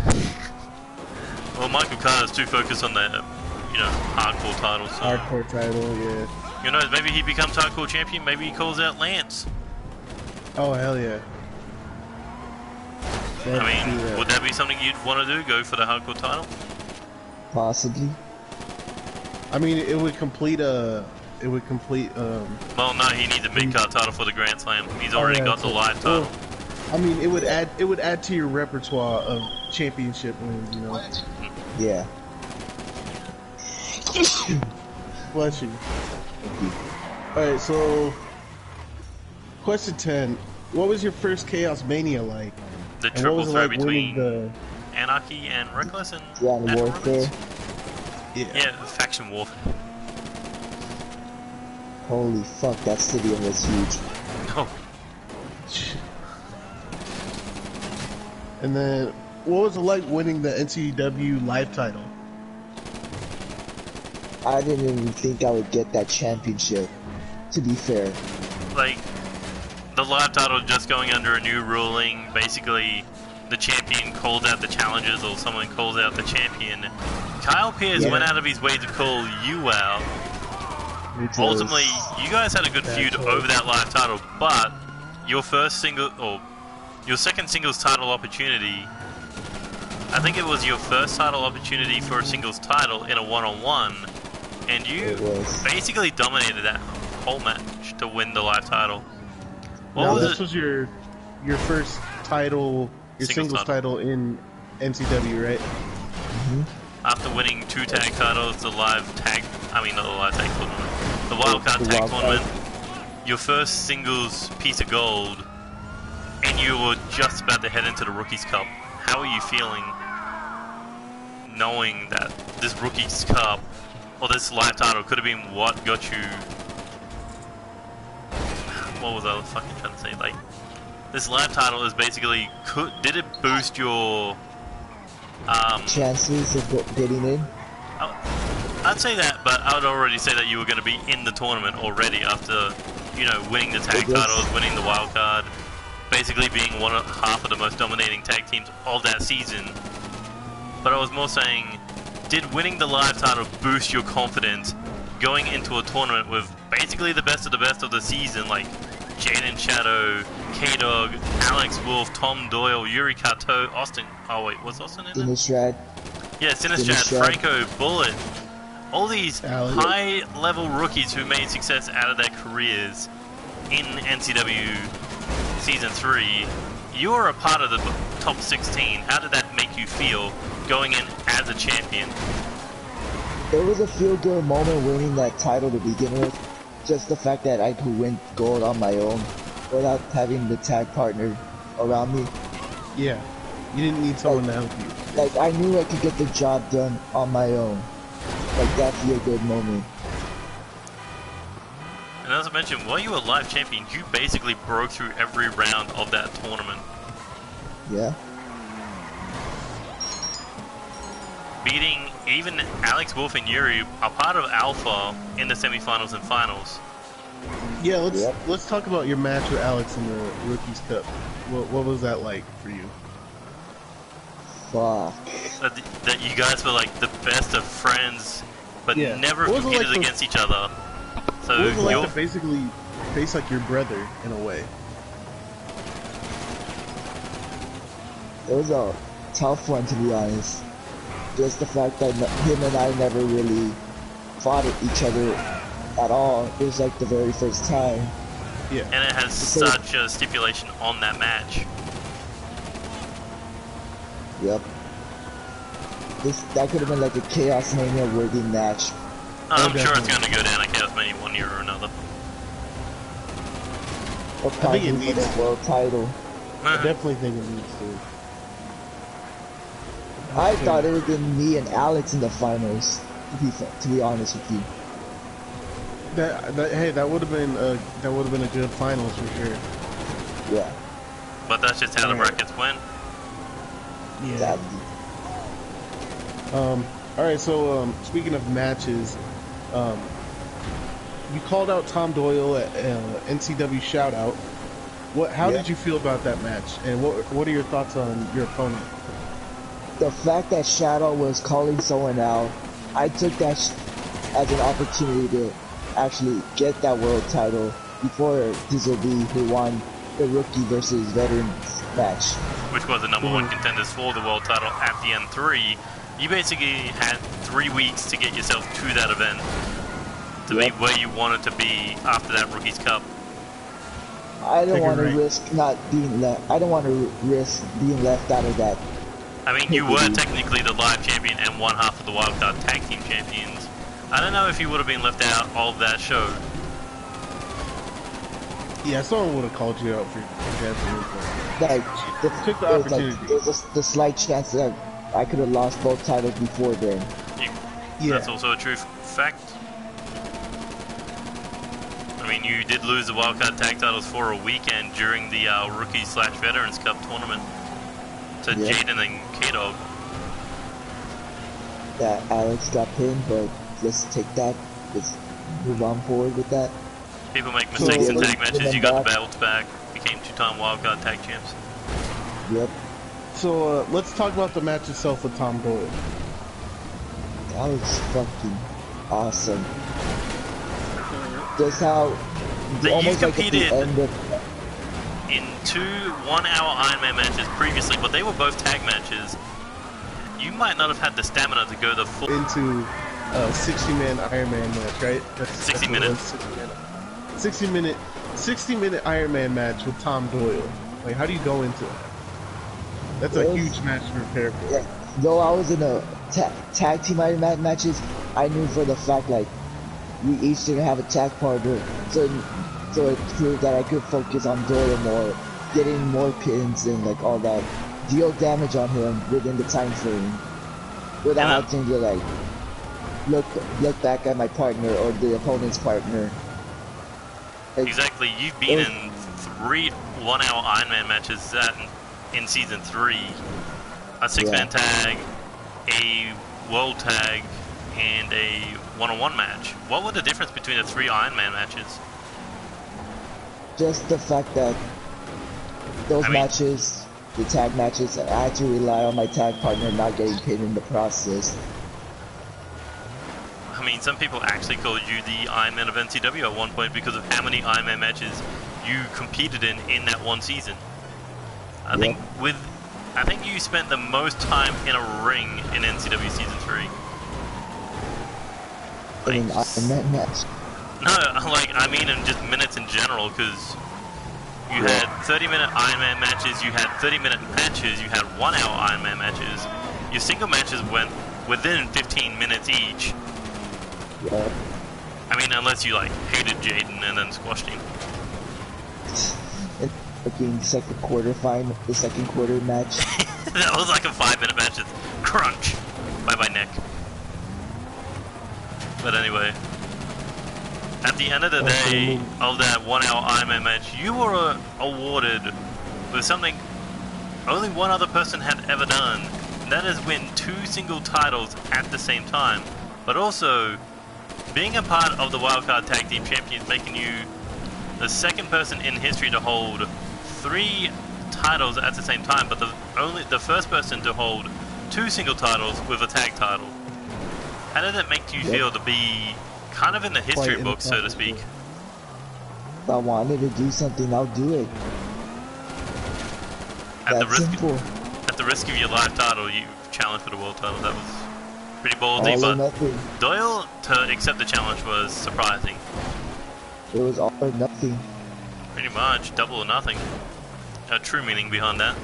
Well, Michael Carter's too focused on the, you know, hardcore title, so... Hardcore title, yeah. You know, maybe he becomes hardcore champion, maybe he calls out Lance. Oh, hell yeah. Let's I mean, that. would that be something you'd want to do, go for the hardcore title? Possibly. I mean, it would complete a. It would complete. Um, well, no, he needs a big card title for the Grand Slam. He's already yeah, got the live title. Well, I mean, it would add. It would add to your repertoire of championship wins. You know. Yeah. Bless you. Thank you. All right, so question ten: what was your first Chaos Mania like? The and triple threat like between the... Anarchy and Reckless and yeah, Natural Romance. Yeah. Yeah, faction warfare. Holy fuck, that stadium was huge. No. And then, what was it like winning the N C W live title? I didn't even think I would get that championship, to be fair. Like, the live title just going under a new ruling, basically the champion called out the challengers or someone calls out the champion. Kyle Pierce yeah. went out of his way to call you out. Ultimately, you guys had a good feud over that live title, but your first single, or your second singles title opportunity, I think it was your first title opportunity for a singles title in a one-on-one, and you basically dominated that whole match to win the live title. What now, was this it? was your your first title, your singles, singles title. title in N C W, right? Mm-hmm. After winning two tag titles, the live tag, I mean not the live tag tournament, the Wildcard Tag Tournament, your first singles piece of gold, and you were just about to head into the Rookies Cup. How are you feeling knowing that this Rookies Cup, or this live title, could have been what got you... What was I fucking trying to say? Like, this live title is basically... Could, did it boost your... Um, chances of getting in? I'd say that, but I would already say that you were going to be in the tournament already after, you know, winning the tag titles, winning the wild card, basically being one of, half of the most dominating tag teams of that season. But I was more saying, did winning the live title boost your confidence going into a tournament with basically the best of the best of the season, like Jaden Shadow, K-Dog, Alex Wolf, Tom Doyle, Yuri Carto, Austin... Oh wait, was Austin in there? Sinistrad. Yeah, Sinistrad, Franco, Bullet. All these Alex. high level rookies who made success out of their careers in N C W Season three. You were a part of the top sixteen. How did that make you feel going in as a champion? It was a feel-good moment winning that title to begin with. Just the fact that I could win gold on my own without having the tag partner around me. Yeah, you didn't need someone like, to help you. Like, I knew I could get the job done on my own. Like, that's your good moment. And as I mentioned, while you were live champion, you basically broke through every round of that tournament. Yeah. Beating even Alex Wolf and Yuri, a part of Alpha, in the semifinals and finals. Yeah, let's yep. let's talk about your match with Alex in the Rookies Cup. What, what was that like for you? Fuck. That, that you guys were like the best of friends, but yeah. never competed like against the, each other. So it was like to basically face like your brother in a way. It was a tough one, to be honest. Just the fact that him and I never really fought at each other at all. It was like the very first time. Yeah. And it has so, such a stipulation on that match. Yep. This that could have been like a Chaos Mania worthy match. I'm sure it's gonna go down a Chaos Mania one year or another. Or probably I think it needs a world title. I definitely think it needs to. I okay. thought it would have been me and Alex in the finals. To be to be honest with you. That, that hey, that would have been a that would have been a good finals for sure. Yeah. But that's just how the brackets win. Yeah. Exactly. Um, alright, so um, speaking of matches, um, you called out Tom Doyle at uh, N C W Shoutout. What, how yeah. did you feel about that match, and what what are your thoughts on your opponent? The fact that Shadow was calling someone out, I took that sh as an opportunity to actually get that world title before Dizzle B, who won the rookie versus veterans match. Which was the number mm. one contenders for the world title at the N three. You basically had three weeks to get yourself to that event, to yep. be where you wanted to be after that Rookies Cup. I don't want to risk not being left. I don't want to risk being left out of that. I mean, you were technically the live champion and one half of the Wildcard Tag Team champions, I don't know if he would have been left out of that show. Yeah, someone would have called you out for that. Like, the, took the opportunity. Like, there's a, the slight chance that I could have lost both titles before then. You, yeah. That's also a true fact. I mean, you did lose the Wildcard Tag titles for a weekend during the uh, Rookie slash Veterans Cup tournament to yeah. Jaden and K-Dog. That Alex got pinned, but let's take that. Let's move on forward with that. People make mistakes so, in tag matches. You got back. the belts back. Became two-time Wildcard Tag champs. Yep. So uh, let's talk about the match itself with Tom Doyle. That was fucking awesome. Just how almost you competed like at the end of... in two one-hour Ironman matches previously, but they were both tag matches. You might not have had the stamina to go the full into a sixty-man Ironman match, right? That's, sixty that's minutes. sixty minute sixty minute Iron Man match with Tom Doyle. Like, how do you go into that? That's it a was, huge match to prepare for. Yeah. Though I was in a ta tag team Iron Man matches, I knew for the fact like we each didn't have a tag partner, so so it proved that I could focus on Doyle more, getting more pins and like all that, deal damage on him within the time frame, without yeah. having to like look look back at my partner or the opponent's partner. Exactly, you've been was, in three one-hour Iron Man matches that in, in season three. A six-man yeah. tag, a world tag, and a one-on-one match. What were the difference between the three Iron Man matches? Just the fact that those I mean, matches, the tag matches, I had to rely on my tag partner not getting pinned in the process. I mean, some people actually called you the Iron Man of N C W at one point because of how many Iron Man matches you competed in in that one season. I yeah. think with, I think you spent the most time in a ring in N C W season three. Like, in an Iron Man match? No, like I mean in just minutes in general, because you yeah. had thirty minute Iron Man matches, you had thirty minute matches, you had one hour Iron Man matches. Your single matches went within fifteen minutes each. Yeah. I mean, unless you like hated Jaden and then squashed him. Fucking second quarter final, the second quarter match. That was like a five minute match. It's crunch. Bye bye neck. But anyway, at the end of the day of that one hour Ironman match, you were uh, awarded with something only one other person had ever done, and that is win two single titles at the same time, but also. Being a part of the Wildcard Tag Team Champions making you the second person in history to hold three titles at the same time, but the only the first person to hold two single titles with a tag title. How did that make you yep. feel to be kind of in the history Quite book, so to speak? If I wanted to do something, I'll do it. At That's the risk simple. Of, at the risk of your life title, you challenged for the world title. That was. Pretty ballsy, but Doyle to accept the challenge was surprising. It was all or nothing. Pretty much, double or nothing. A true meaning behind that.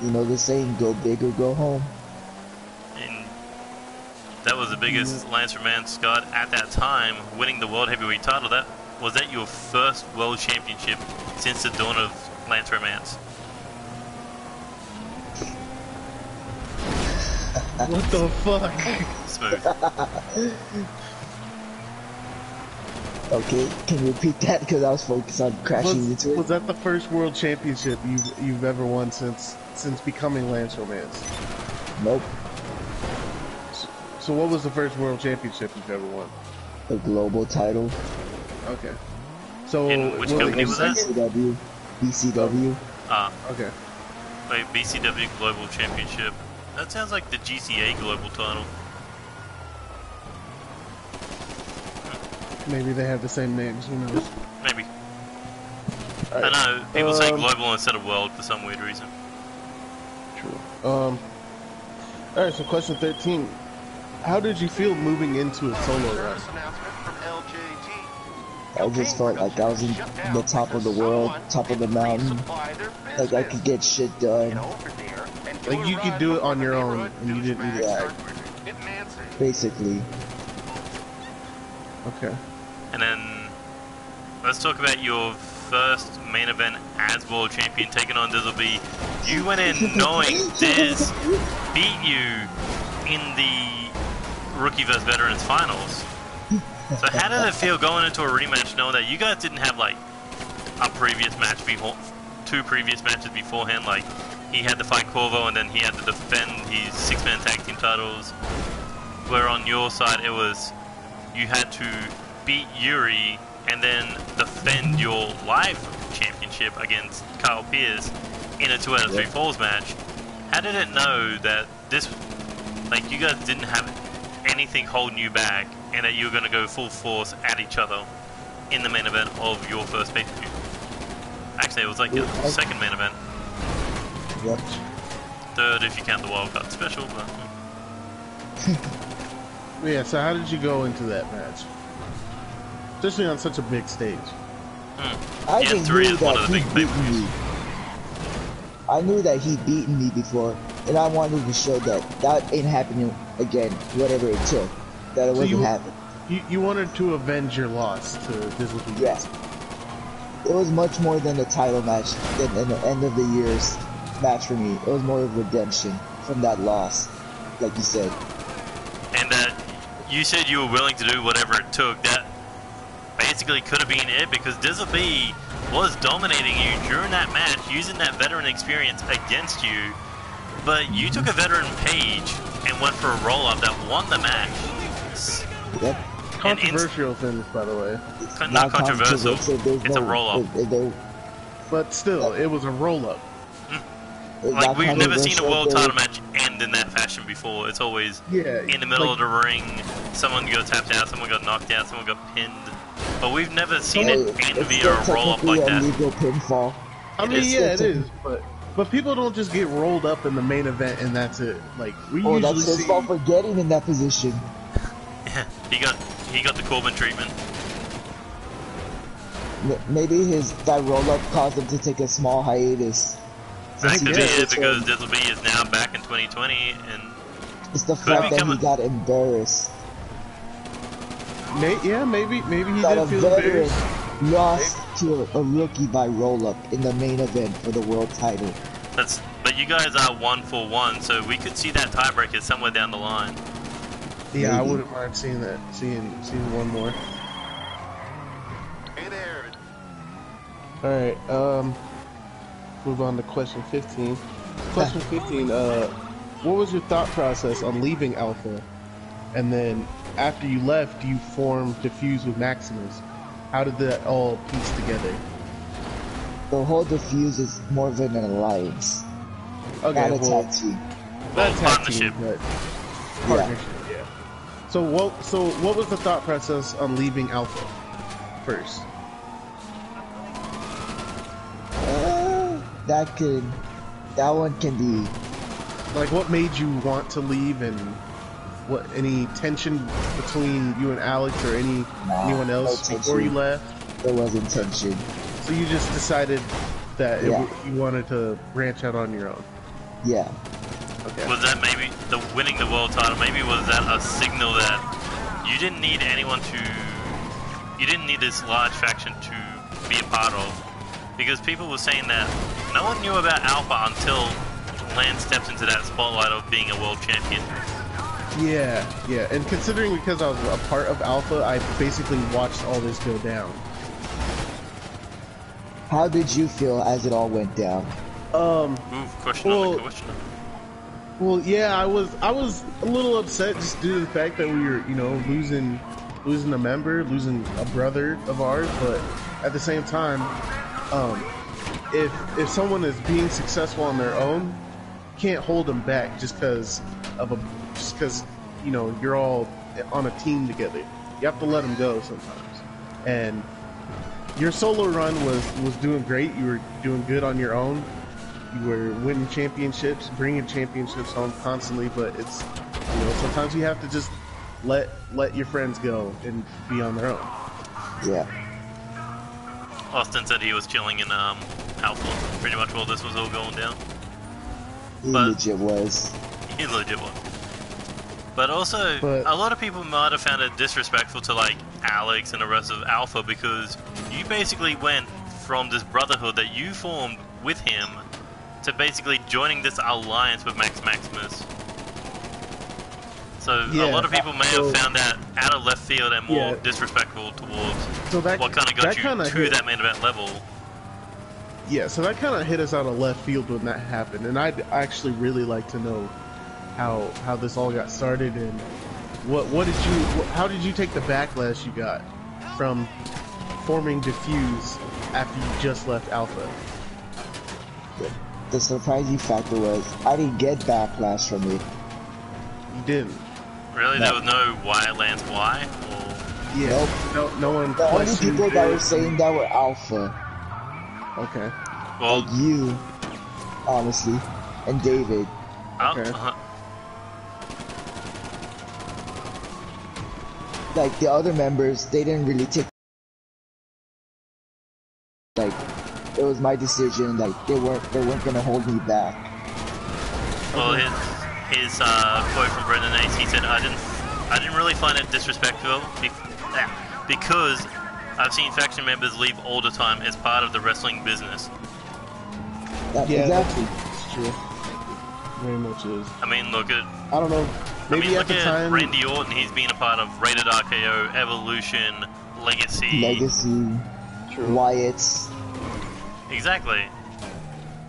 You know the saying, go big or go home. And that was the biggest yeah. Lance Romance got at that time, winning the World Heavyweight title. That was that your first World Championship since the dawn of Lance Romance? What the fuck? Smooth. Okay, can you repeat that? Because I was focused on crashing was, into it. Was that the first world championship you've, you've ever won since since becoming Lance Romance? Nope. So, so what was the first world championship you've ever won? The global title. Okay. So In which what, company was that? N C W, B C W. Ah. Okay. Wait, B C W Global Championship. That sounds like the G C A global title. Maybe they have the same names, who knows? Maybe. Right. I know, people um, say global instead of world for some weird reason. True. Um, Alright, so question thirteen. How did you feel moving into a solo run? I just felt like I was in the top of the world, top of the mountain. Like I could get shit done. Like, you could do it on your own, and you didn't need it. Yeah. Basically. Okay. And then let's talk about your first main event as world champion, taking on Dizzle B. You went in knowing Diz beat you in the Rookie versus. Veterans finals. So how did it feel going into a rematch knowing that you guys didn't have like a previous match before, two previous matches beforehand? Like he had to fight Corvo and then he had to defend his six-man tag team titles. Where on your side it was you had to beat Yuri and then defend your live championship against Kyle Pierce in a two out of three falls match. How did it know that this, like you guys didn't have anything holding you back and that you were going to go full force at each other in the main event of your first pay-per-view? Actually, it was like your second main event. Yep. Third if you count the Wildcard special, but... Yeah, so how did you go into that match? Especially on such a big stage. Hmm. I yeah, three is one of the big pay-per-views. I knew that he'd beaten me before, and I wanted to show that that ain't happening again, whatever it took, that it so wasn't happening. You, you wanted to avenge your loss to Dizzle B? Yes. It was much more than the title match, than, than the end of the year's match for me. It was more of redemption from that loss, like you said. And that you said you were willing to do whatever it took. That basically could have been it, because Dizzle B was dominating you during that match, using that veteran experience against you, but you took a veteran page and went for a roll-up that won the match. Yep. Controversial things, by the way. It's not, not controversial, controversial. it's no, a roll-up. It, it, but still, it was a roll-up. Like, we've never seen a world title match end in that fashion before. It's always yeah, in the middle like, of the ring, someone got tapped out, someone got knocked out, someone got pinned. But we've never seen it end via a roll-up like that. Pinfall. I mean, yeah, it is, but but people don't just get rolled up in the main event and that's it. Like we usually see. Oh, that's his fault for getting in that position. Yeah, he got he got the Corbin treatment. Maybe his that roll-up caused him to take a small hiatus. I think it is because Dizzle B is now back in twenty twenty, and it's the fact that he got embarrassed. May, yeah, maybe, maybe he did feel embarrassed. Lost to a, a rookie by roll-up in the main event for the world title. That's, but you guys are one for one, so we could see that tiebreaker somewhere down the line. Yeah, maybe. I wouldn't mind seeing that, seeing, seeing one more. Hey there. All right, um, move on to question fifteen. Question fifteen. Uh, what was your thought process on leaving Alpha, and then? After you left, you formed Diffuse with Maximus. How did that all piece together? The whole Diffuse is more than an alliance. Okay, not well, a tag team. Not a tag team, but partnership, yeah. yeah. So what, so what was the thought process on leaving Alpha first? Uh, that could... That one can be... Like, what made you want to leave and... What, any tension between you and Alex or any nah, anyone else no before you left? There wasn't tension. So you just decided that yeah. it, you wanted to branch out on your own? Yeah. Okay. Was that maybe the winning the world title, maybe was that a signal that you didn't need anyone to, you didn't need this large faction to be a part of? Because people were saying that no one knew about Alpha until Lance stepped into that spotlight of being a world champion. Yeah, yeah, and considering because I was a part of Alpha, I basically watched all this go down. How did you feel as it all went down? Um, Ooh, question well, on the question. Well, yeah, I was, I was a little upset just due to the fact that we were, you know, losing, losing a member, losing a brother of ours. But at the same time, um, if if someone is being successful on their own, can't hold them back just because of a. Just because, you know, you're all on a team together. You have to let them go sometimes. And your solo run was, was doing great. You were doing good on your own. You were winning championships, bringing championships home constantly. But it's, you know, sometimes you have to just let let your friends go and be on their own. Yeah. Austin said he was chilling in um, Alpha pretty much while this was all going down. He but legit was. He legit was. But also, but, a lot of people might have found it disrespectful to, like, Alex and the rest of Alpha, because you basically went from this brotherhood that you formed with him to basically joining this alliance with Max Maximus. So yeah, a lot of people may so, have found that out of left field and more yeah. disrespectful towards so that, what kind of got you to hit. that main event level. Yeah, so that kind of hit us out of left field when that happened, and I'd actually really like to know how how this all got started and what what did you what, how did you take the backlash you got from forming Diffuse after you just left Alpha? The, the surprising factor was I didn't get backlash from it. You didn't. Really? No. There was no why, Lance, why? Or... Yeah. Nope. No, no one. The only people that were saying that were Alpha. Okay. Well, like you, honestly, and David. Uh, okay. Uh-huh. Like the other members, they didn't really take. Like, it was my decision. Like they weren't, they weren't gonna hold me back. Well, okay. It's... His uh, quote from Brendan Ace, he said, I didn't I didn't really find it disrespectful because I've seen faction members leave all the time as part of the wrestling business. That, yeah, exactly. That's true. Very much is. I mean, look at... I don't know. Maybe I mean, at look the at time... Randy Orton. He's been a part of Rated R K O, Evolution, Legacy. Legacy. True. Wyatt's. Exactly.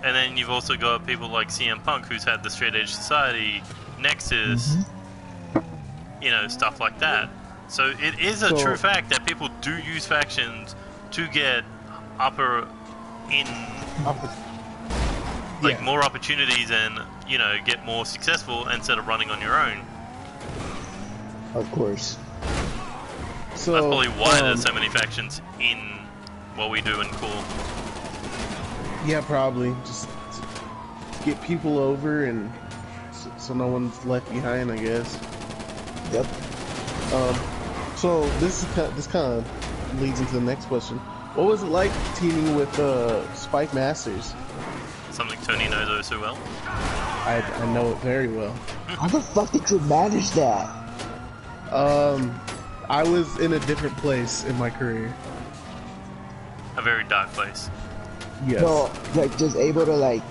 And then you've also got people like C M Punk, who's had the Straight Edge Society, Nexus, mm-hmm. you know, stuff like that. So it is a so, true fact that people do use factions to get upper in, upper. like, yeah. more opportunities and, you know, get more successful instead of running on your own. Of course. So that's probably why um, there's so many factions in what we do and call. Yeah, probably. Just get people over and so, so no one's left behind, I guess. Yep. Um, so this is kind of, this kind of leads into the next question. What was it like teaming with uh, Spike Masters? Something Tony knows oh so well. I, I know it very well. How the fuck did you manage that? Um, I was in a different place in my career. A very dark place. Yes. No, like just able to like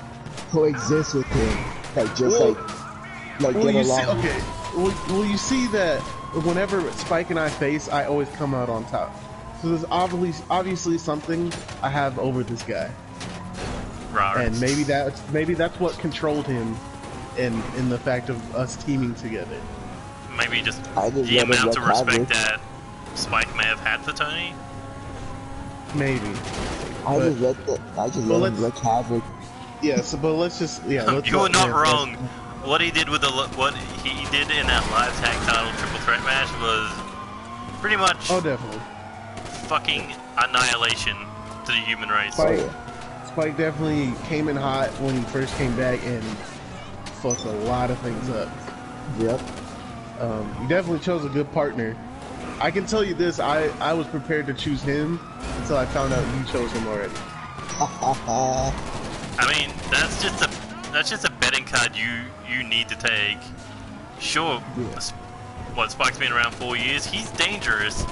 coexist with him, like just well, like like well, get along. See, okay, well, well you see that whenever Spike and I face, I always come out on top. So there's obviously obviously something I have over this guy, Robert. And maybe that maybe that's what controlled him, in in the fact of us teaming together. Maybe just the amount of respect that Spike may have had for Tony. Maybe. I but, just let the, I just let him wreak havoc. Yeah, so but let's just yeah. Let's you were not yeah, wrong. What he did with the what he did in that live tag title triple threat match was pretty much oh definitely fucking annihilation to the human race. Spike, Spike definitely came in hot when he first came back and fucked a lot of things up. Yep. Um, you definitely chose a good partner. I can tell you this, I, I was prepared to choose him until I found out you chose him already. I mean, that's just a that's just a betting card you, you need to take. Sure, yeah. What, Spike's been around four years, he's dangerous.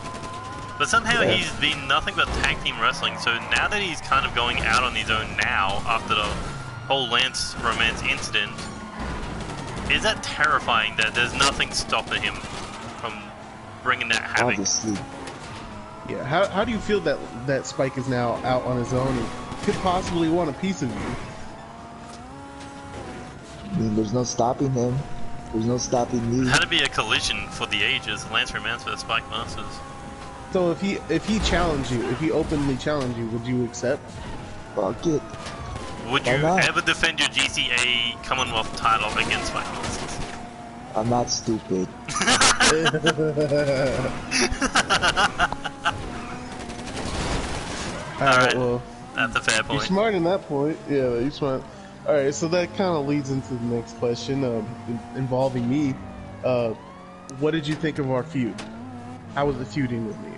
But somehow yeah. he's been nothing but tag team wrestling, so now that he's kind of going out on his own now, after the whole Lance Romance incident, is that terrifying that there's nothing stopping him from bringing that havoc. Obviously. Yeah, how, how do you feel that that Spike is now out on his own and could possibly want a piece of you? I mean, there's no stopping him. There's no stopping me. Had to be a collision for the ages, Lance Romance versus Spike Masters. So if he if he challenged you, if he openly challenged you, would you accept? Fuck it. Would you ever defend your G C A Commonwealth title against Spike Masters? I'm not stupid. Alright, well, that's a fair point. You're smart in that point. Yeah, you're smart. Alright, so that kind of leads into the next question um, involving me. Uh, what did you think of our feud? How was the feuding with me?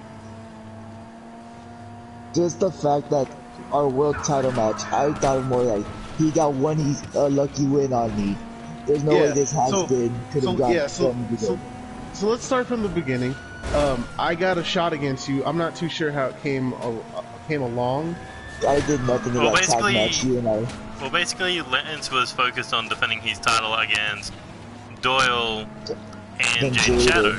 Just the fact that our world title match, I thought more like he got one easy, uh, lucky win on me. There's no yeah, way this has so, been. Could have so, gotten yeah, so, from the beginning. So, So let's start from the beginning. Um, I got a shot against you. I'm not too sure how it came uh, came along. I did nothing to well, that tag match, you and I. Well, basically, Lance was focused on defending his title against Doyle and Jaden Shadow,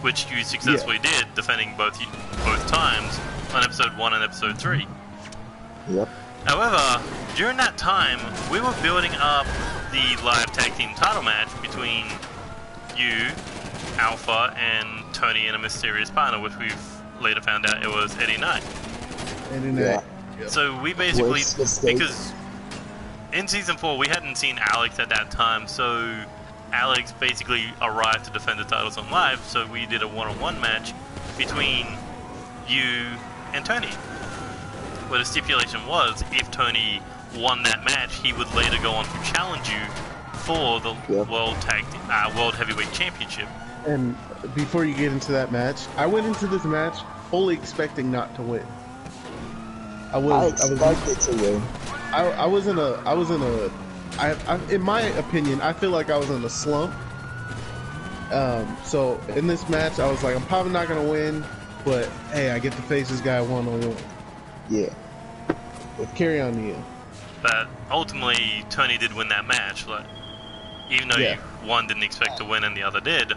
which you successfully yeah. did, defending both both times on episode one and episode three. Yep. However, during that time, we were building up the live tag team title match between you, Alpha, and Tony and a mysterious partner, which we've later found out it was Eddie Knight. Eddie Knight. Yeah. Yep. So we basically, because in season four we hadn't seen Alex at that time, so Alex basically arrived to defend the titles on live. So we did a one-on-one match between you and Tony. Where the stipulation was, if Tony won that match, he would later go on to challenge you for the yep. world tag team, uh, world heavyweight championship. And before you get into that match, I went into this match fully expecting not to win. I was. I, I was. To win. I, I was in a. I was in a. I, I, in my opinion, I feel like I was in a slump. Um. So in this match, I was like, I'm probably not gonna win, but hey, I get to face this guy one on one. Yeah. But carry on, Neil. But ultimately, Tony did win that match. Like, even though yeah. you, one didn't expect to win and the other did,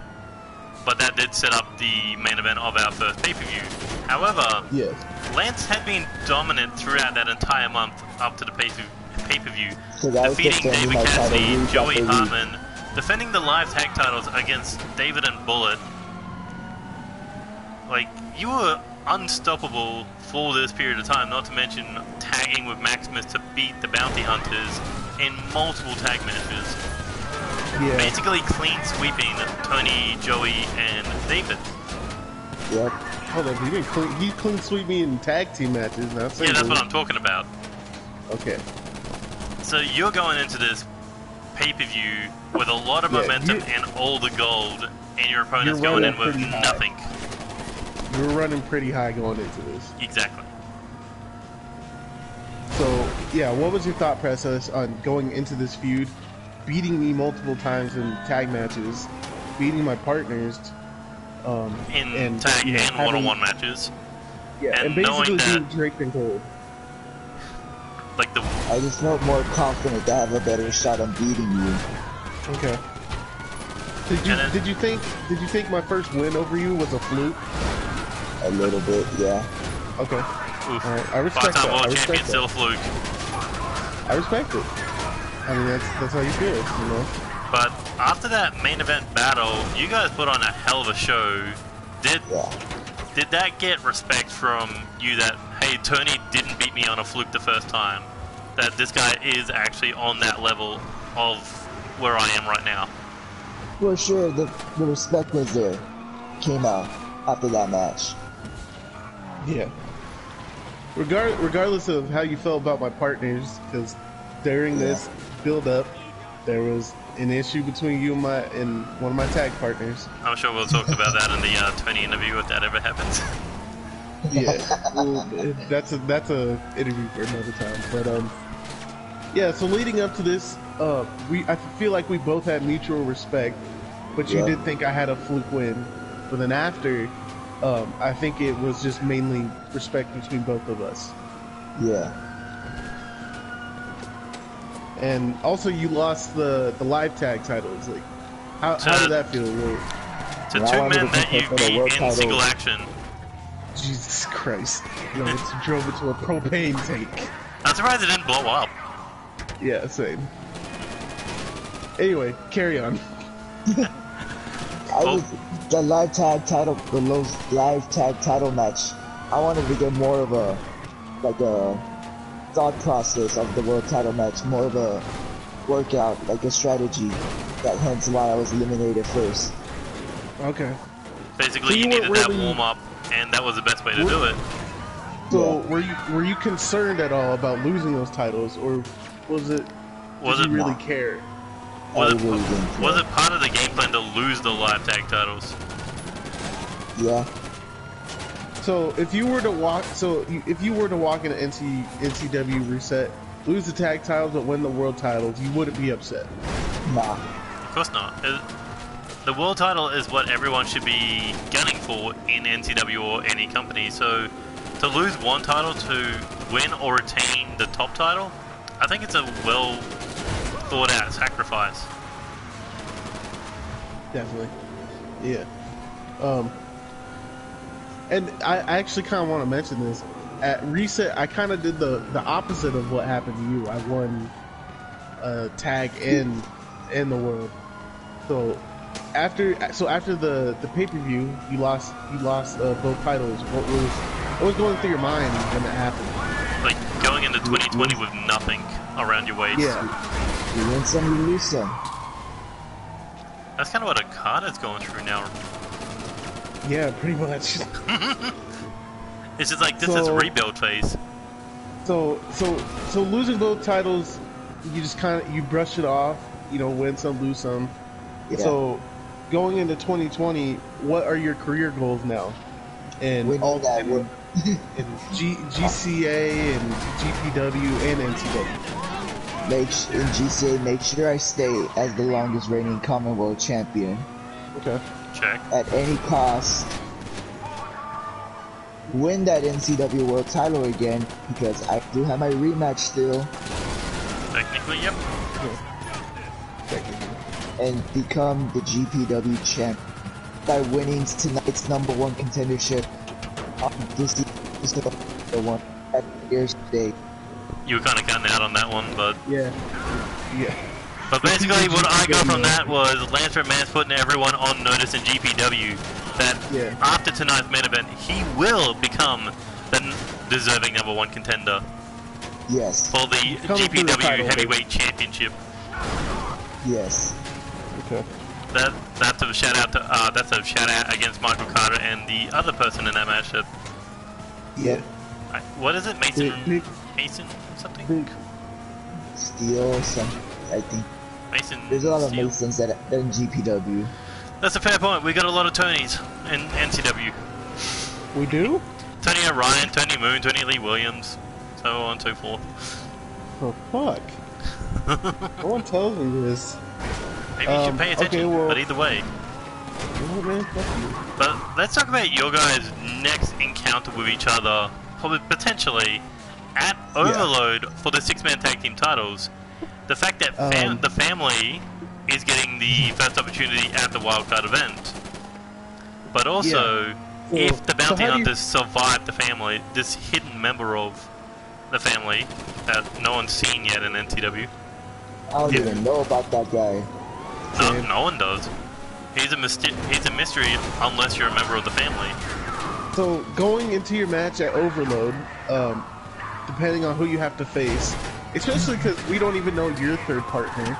but that did set up the main event of our first pay-per-view. However, yes. Lance had been dominant throughout that entire month up to the pay-per-view, defeating David Cassidy, Joey Hartman, defending the live tag titles against David and Bullet. Like, you were unstoppable for this period of time, not to mention tagging with Maximus to beat the Bounty Hunters in multiple tag matches. Yeah. Basically clean sweeping Tony, Joey, and David. Yep. Hold up, he didn't clean, he clean sweep me in tag team matches. Now. Yeah, that's what I'm talking about. Okay. So you're going into this pay-per-view with a lot of yeah, momentum and all the gold, and your opponent's going in with nothing. High. We're running pretty high going into this. Exactly. So, yeah, what was your thought process on going into this feud, beating me multiple times in tag matches, beating my partners, um, in and, tag you know, and one-on-one matches, yeah, and, and basically being draped in gold. Like the, I just felt more confident to have a better shot on beating you. Okay. Did you then, did you think did you think my first win over you was a fluke? A little bit, yeah. Okay. Oof. All right. I respect that. I respect that. Still fluke. I respect it. I mean, that's that's how you feel, you know. But after that main event battle, you guys put on a hell of a show. Did yeah. did that get respect from you? That hey, Tony didn't beat me on a fluke the first time. That this guy is actually on that level of where I am right now. For sure, the the respect was there. Came out after that match. Yeah. Regard regardless of how you felt about my partners, because during yeah. this build-up, there was an issue between you and my and one of my tag partners. I'm sure we'll talk about that in the uh, Tony interview if that ever happens. Yeah, well, that's a that's a interview for another time. But um, yeah. So leading up to this, uh, we I feel like we both had mutual respect, but you yeah. did think I had a fluke win. But then after. Um, I think it was just mainly respect between both of us. Yeah. And also, you lost the, the live tag titles. Like, how, so, how did that feel? Really? So two men that you beat in title. Single action. Jesus Christ! You know, it's drove it to a propane tank. I'm surprised it didn't blow up. Yeah, same. Anyway, carry on. I was, the live tag title, the live tag title match, I wanted to get more of a, like a thought process of the world title match, more of a workout, like a strategy. That hence why I was eliminated first. Okay. Basically, so you, you needed really, that warm up, and that was the best way to were, do it. So, yeah. were you were you concerned at all about losing those titles, or was it? Was did it you really not? Care? Was it, was it part of the game plan to lose the live tag titles? Yeah. So if you were to walk, so if you were to walk in an N C W reset, lose the tag titles but win the world titles, you wouldn't be upset. Nah. Of course not. It, the world title is what everyone should be gunning for in N C W or any company, so to lose one title to win or retain the top title, I think it's a well thought out sacrifice. Definitely. Yeah. Um, and I actually kind of want to mention this. At Reset, I kind of did the, the opposite of what happened to you. I won a tag in in the world. So after so after the, the pay per view, you lost you lost uh, both titles. What was what was going through your mind when that happened? Like going into twenty twenty with nothing around your waist. Yeah, you win some, you lose some. That's kind of what Okada's going through now. Yeah, pretty much. It's just like, this so, is rebuild phase. So, so, so losing both titles, you just kind of, you brush it off, you know, win some, lose some. Yeah. So, going into twenty twenty, what are your career goals now? And win all that, and, and G, G C A and G P W and N C W. Make in G C A, make sure I stay as the longest reigning Commonwealth champion. Okay. Check. At any cost. Win that N C W World title again, because I do have my rematch still. Technically, yep. Yeah. Technically. And become the G P W champ by winning tonight's number one contendership on this the one at year's day. You were kind of counting out on that one, but yeah, yeah. But basically, what I got from that was Lance Romance putting everyone on notice in G P W. That yeah. after tonight's main event, he will become the deserving number one contender. Yes. For the Come G P W the title, Heavyweight right? Championship. Yes. Okay. That that's a shout out to uh, that's a shout out against Michael Carter and the other person in that matchup. Yeah. I, what is it, Mason? Big, Mason something. Big. Steel or something, I think. Mason. There's a lot of Steel. Masons that are in G P W. That's a fair point. We got a lot of Tonys in N C W. We do? Tony O'Ryan, Tony Moon, Tony Lee Williams, so on and so forth. Oh, fuck. No one tells me this. Maybe um, you should pay attention, okay, well, but either way. Well, man, fuck you. But let's talk about your guys' next encounter with each other, probably potentially at Overload yeah. for the Six-Man Tag Team titles. The fact that fam um, the family is getting the first opportunity at the Wildcard event. But also, yeah. well, if the Bounty so Hunters survive the family, this hidden member of the family that no one's seen yet in N T W. I don't if, even know about that guy. No, no one does. He's a, myster he's a mystery unless you're a member of the family. So, going into your match at Overload, um, depending on who you have to face, especially because we don't even know your third partner.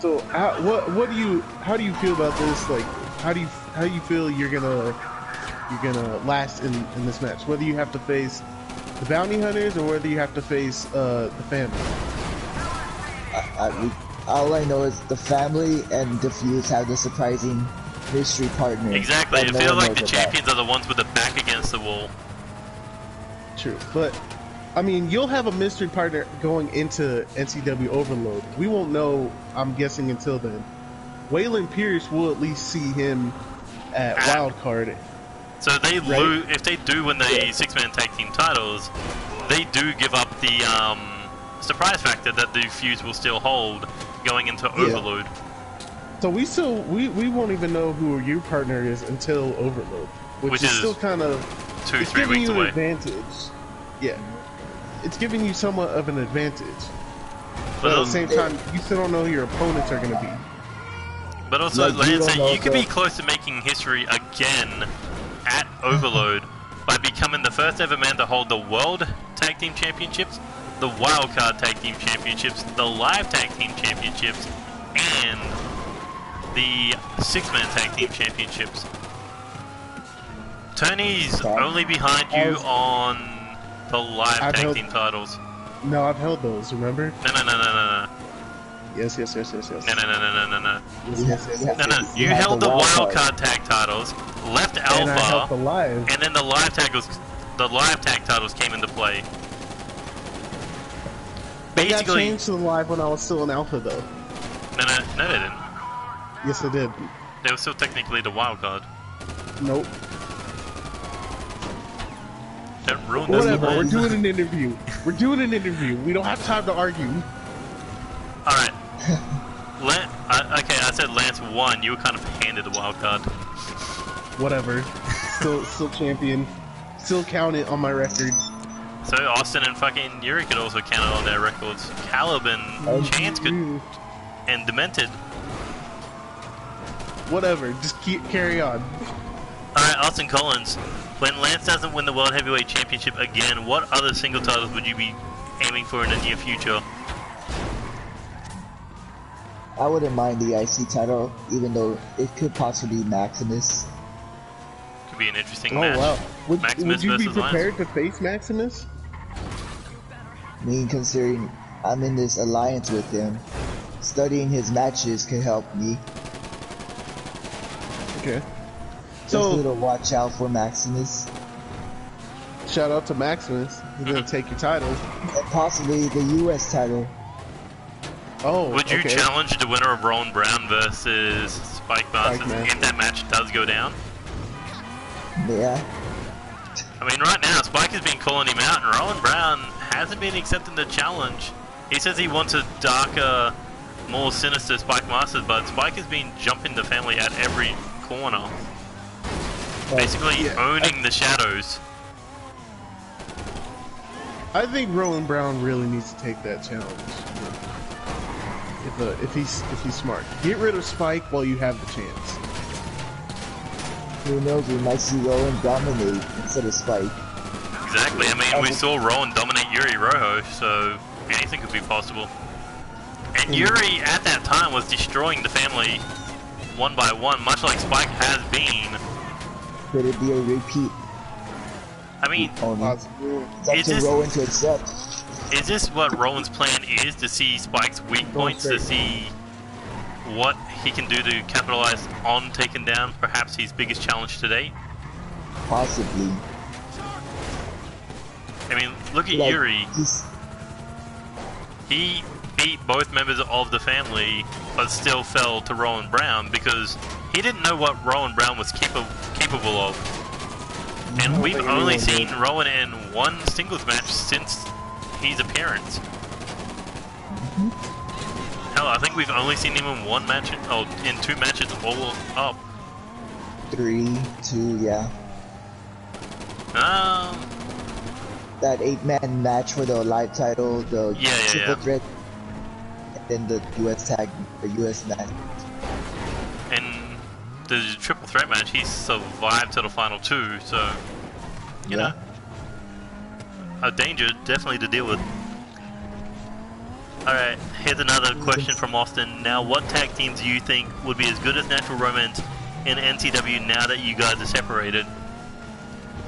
So how, what what do you how do you feel about this? Like how do you how do you feel you're gonna you're gonna last in, in this match? Whether you have to face the Bounty Hunters or whether you have to face uh, the family. I, I, all I know is the family and Diffuse have the surprising mystery partner. Exactly, it feels like the champions that. are the ones with the back against the wall. True, but. I mean, you'll have a mystery partner going into N C W Overload. We won't know, I'm guessing, until then. Waylon Pierce will at least see him at Wildcard. So they right? lose, if they do win the yeah. six-man tag team titles, they do give up the um, surprise factor that the fuse will still hold going into yeah. Overload. So we still we, we won't even know who your partner is until Overload, which, which is, is still kind of two it's three giving weeks you away. Advantage. Yeah. It's giving you somewhat of an advantage, but, but at um, the same time, you still don't know who your opponents are going to be. But also, like, Lance, you, you could be close to making history again at Overload by becoming the first ever man to hold the World Tag Team Championships, the Wildcard Tag Team Championships, the Live Tag Team Championships, and the Six-Man Tag Team Championships. Tony's only behind you on... the live I've tag held... team titles. No, I've held those, remember? No, no, no, no, no, no. Yes, yes, yes, yes, yes. No, no, no, no, no, no. Yes, yes, yes, yes, no, no. Yes, you you held the, the wild card tag titles, left and Alpha, I held the live. and then the live tag was, the live tag titles came into play. Basically, I got changed to the live when I was still in Alpha, though. No, no, no, they didn't. Yes, they did. They were still technically the wild card. Nope. That ruined us. Whatever, we're doing an interview. We're doing an interview. We don't have time to argue. Alright. Lan- I, okay, I said Lance won. You were kind of handed the wild card. Whatever. Still, still champion. Still count it on my record. So Austin and fucking Yuri could also count it on their records. Caleb and um, Chance could... And Demented. Whatever, just keep carry on. Alright, Austin Collins. When Lance doesn't win the World Heavyweight Championship again, what other single titles would you be aiming for in the near future? I wouldn't mind the I C title, even though it could possibly be Maximus. Could be an interesting oh, match. Wow. Would, Maximus would you versus be prepared Lance? To face Maximus? I mean, considering I'm in this alliance with him, studying his matches could help me. Okay. Just so, a little watch out for Maximus. Shout out to Maximus. You're gonna take your title. And possibly the U S title. Oh, would you okay. challenge the winner of Roland Brown versus Spike Masters Spike if that match does go down? Yeah. I mean, right now, Spike has been calling him out, and Roland Brown hasn't been accepting the challenge. He says he wants a darker, more sinister Spike Masters, but Spike has been jumping the family at every corner. Uh, Basically yeah, owning I, the shadows. I think Roland Brown really needs to take that challenge. If, uh, if he's if he's smart, get rid of Spike while you have the chance. Who knows? We might see Roland dominate instead of Spike. Exactly. I mean, we saw Roland dominate Yuri Rojo, so anything could be possible. And Yuri at that time was destroying the family one by one, much like Spike has been. Could it be a repeat? I mean, it's up to this, Rowan to accept. Is this what Rowan's plan is, to see Spike's weak points, to see what he can do to capitalize on taking down perhaps his biggest challenge today? Possibly. I mean, look at like, Yuri. He's... He beat both members of the family, but still fell to Roland Brown because he didn't know what Roland Brown was capable capable of. And no, we've only really seen did. Rowan in one singles match since his appearance. Mm-hmm. Hell, I think we've only seen him in one match, oh, in two matches all up. Three, two, yeah. Um... That eight-man match for the live title, the yeah, triple yeah, yeah. threat, and then the U S tag, the U S match. And the triple threat match, he survived to the final two, so, you yeah. know. A danger, definitely to deal with. Alright, here's another question from Austin. Now, what tag teams do you think would be as good as Natural Romance in N C W now that you guys are separated?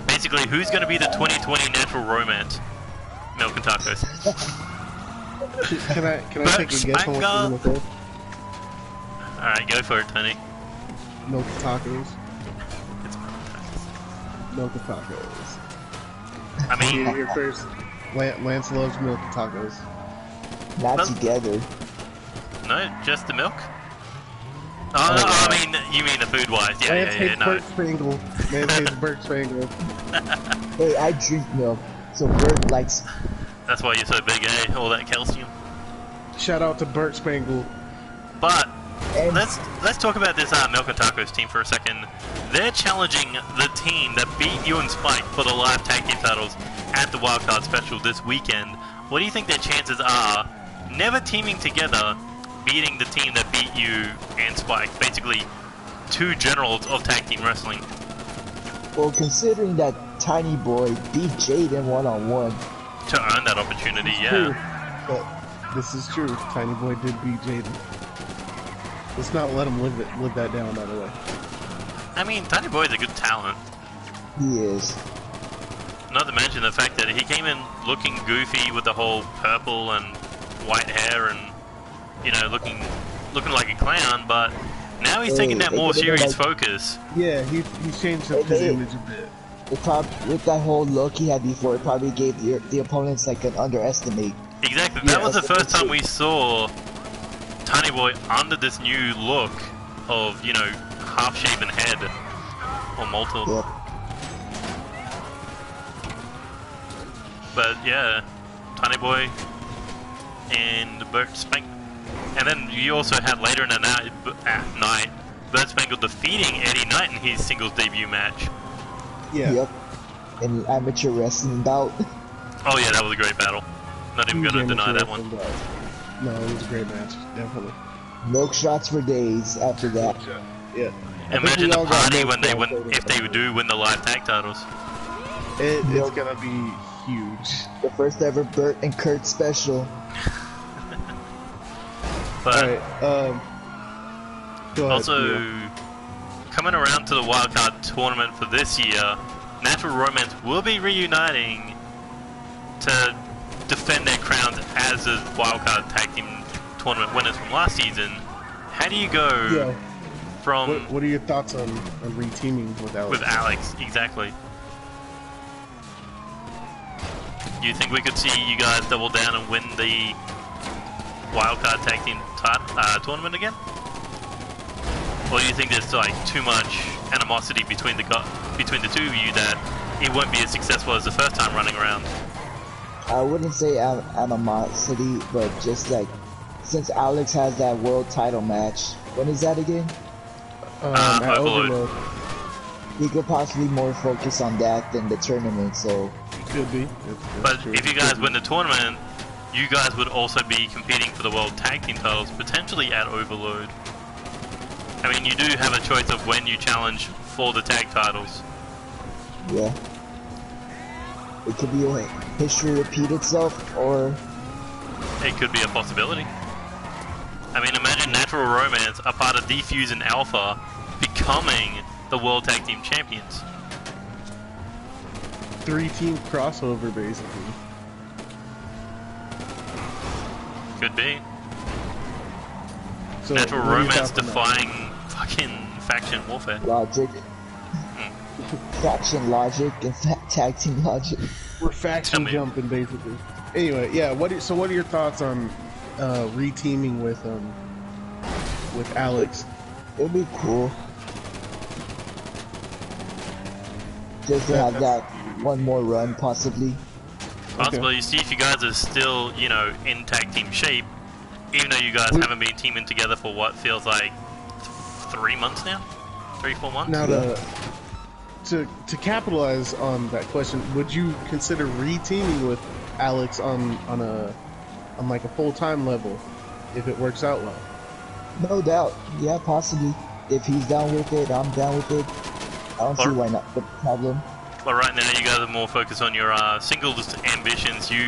Basically, who's going to be the twenty twenty Natural Romance? Milk and Tacos. Can I, can I take a guess on what's going on? Alright, go for it, Tony. Milk and Tacos. It's Milk and Tacos. Milk and Tacos. I mean, you're first. Lance loves milk and tacos. Not no. together. No, just the milk. Oh, oh no, I mean, you mean the food-wise? Yeah, Lance yeah, yeah. No. Burt Spangle. Lance hates Burt Spangle. Hey, I drink milk, so Burt likes. That's why you're so big, eh? All that calcium. Shout out to Burt Spangle. But and let's let's talk about this uh, Milk and Tacos team for a second. They're challenging the team that beat you and Spike for the live tag team titles at the Wildcard Special this weekend. What do you think their chances are? Never teaming together, beating the team that beat you and Spike. Basically, two generals of tag team wrestling. Well, considering that Tiny Boy beat Jaden one-on-one. To earn that opportunity, it's yeah. True. But this is true. Tiny Boy did beat Jaden. Let's not let him live, it, live that down, by the way. I mean, Tiny Boy is a good talent. He is. Not to mention the fact that he came in looking goofy with the whole purple and white hair and, you know, looking looking like a clown, but now he's hey, taking that more serious like, focus. Yeah, he, he's changed up his image a bit. It prob- with that whole look he had before, it probably gave the, the opponents, like, an underestimate. Exactly. That yeah, was the first time we saw Tiny Boy under this new look of, you know, half-shaven head. Or multiple. Yeah. But yeah, Tiny Boy and Bert Spank. And then you also had later in the night, uh, night Bert Spangle defeating Eddie Knight in his singles debut match. Yeah. Yep. In amateur wrestling bout. Oh yeah, that was a great battle. Not even gonna deny that one. Bout. No, it was a great match, definitely. Milk shots for days after that. Yeah. Imagine the party when they win, if they do win the live tag titles. It, it's gonna be huge. The first ever Bert and Kurt special. But right, um, ahead, also, yeah. coming around to the Wildcard Tournament for this year, Natural Romance will be reuniting to defend their crowns as a Wildcard Tag Team Tournament winners from last season. How do you go yeah. from... What, what are your thoughts on, on re-teaming with Alex? With Alex, exactly. Do you think we could see you guys double down and win the Wildcard Tag Team uh, Tournament again? Or do you think there's like too much animosity between the between the two of you that it won't be as successful as the first time running around? I wouldn't say animosity, but just like since Alex has that world title match, when is that again? Um, uh, Overload. Overload. He could possibly more focus on that than the tournament, so could be. That's, that's but true. If you guys win the tournament, you guys would also be competing for the world tag team titles potentially at Overload. I mean, you do have a choice of when you challenge for the tag titles. Yeah. It could be a history repeat itself, or... It could be a possibility. I mean, imagine Natural Romance, a part of D-Fuse and Alpha, becoming the World Tag Team Champions. Three-team crossover, basically. Could be. So Natural Romance defying fucking faction warfare. Logic. Hmm. Faction logic and fa tag team logic. We're faction jumping, basically. Anyway, yeah. What? Are, so, what are your thoughts on uh, re-teaming with um with Alex? It would be cool. Just to have that one more run, possibly. Possibly. Okay. You see, if you guys are still, you know, in tag team shape, even though you guys we haven't been teaming together for what feels like th three months now, three four months. Now, to, to to capitalize on that question, would you consider re-teaming with Alex on on a on like a full time level if it works out well? No doubt, yeah, possibly. If he's down with it, I'm down with it. I don't or see why not. The problem. But right now, you guys are more focused on your uh, singles ambitions. You.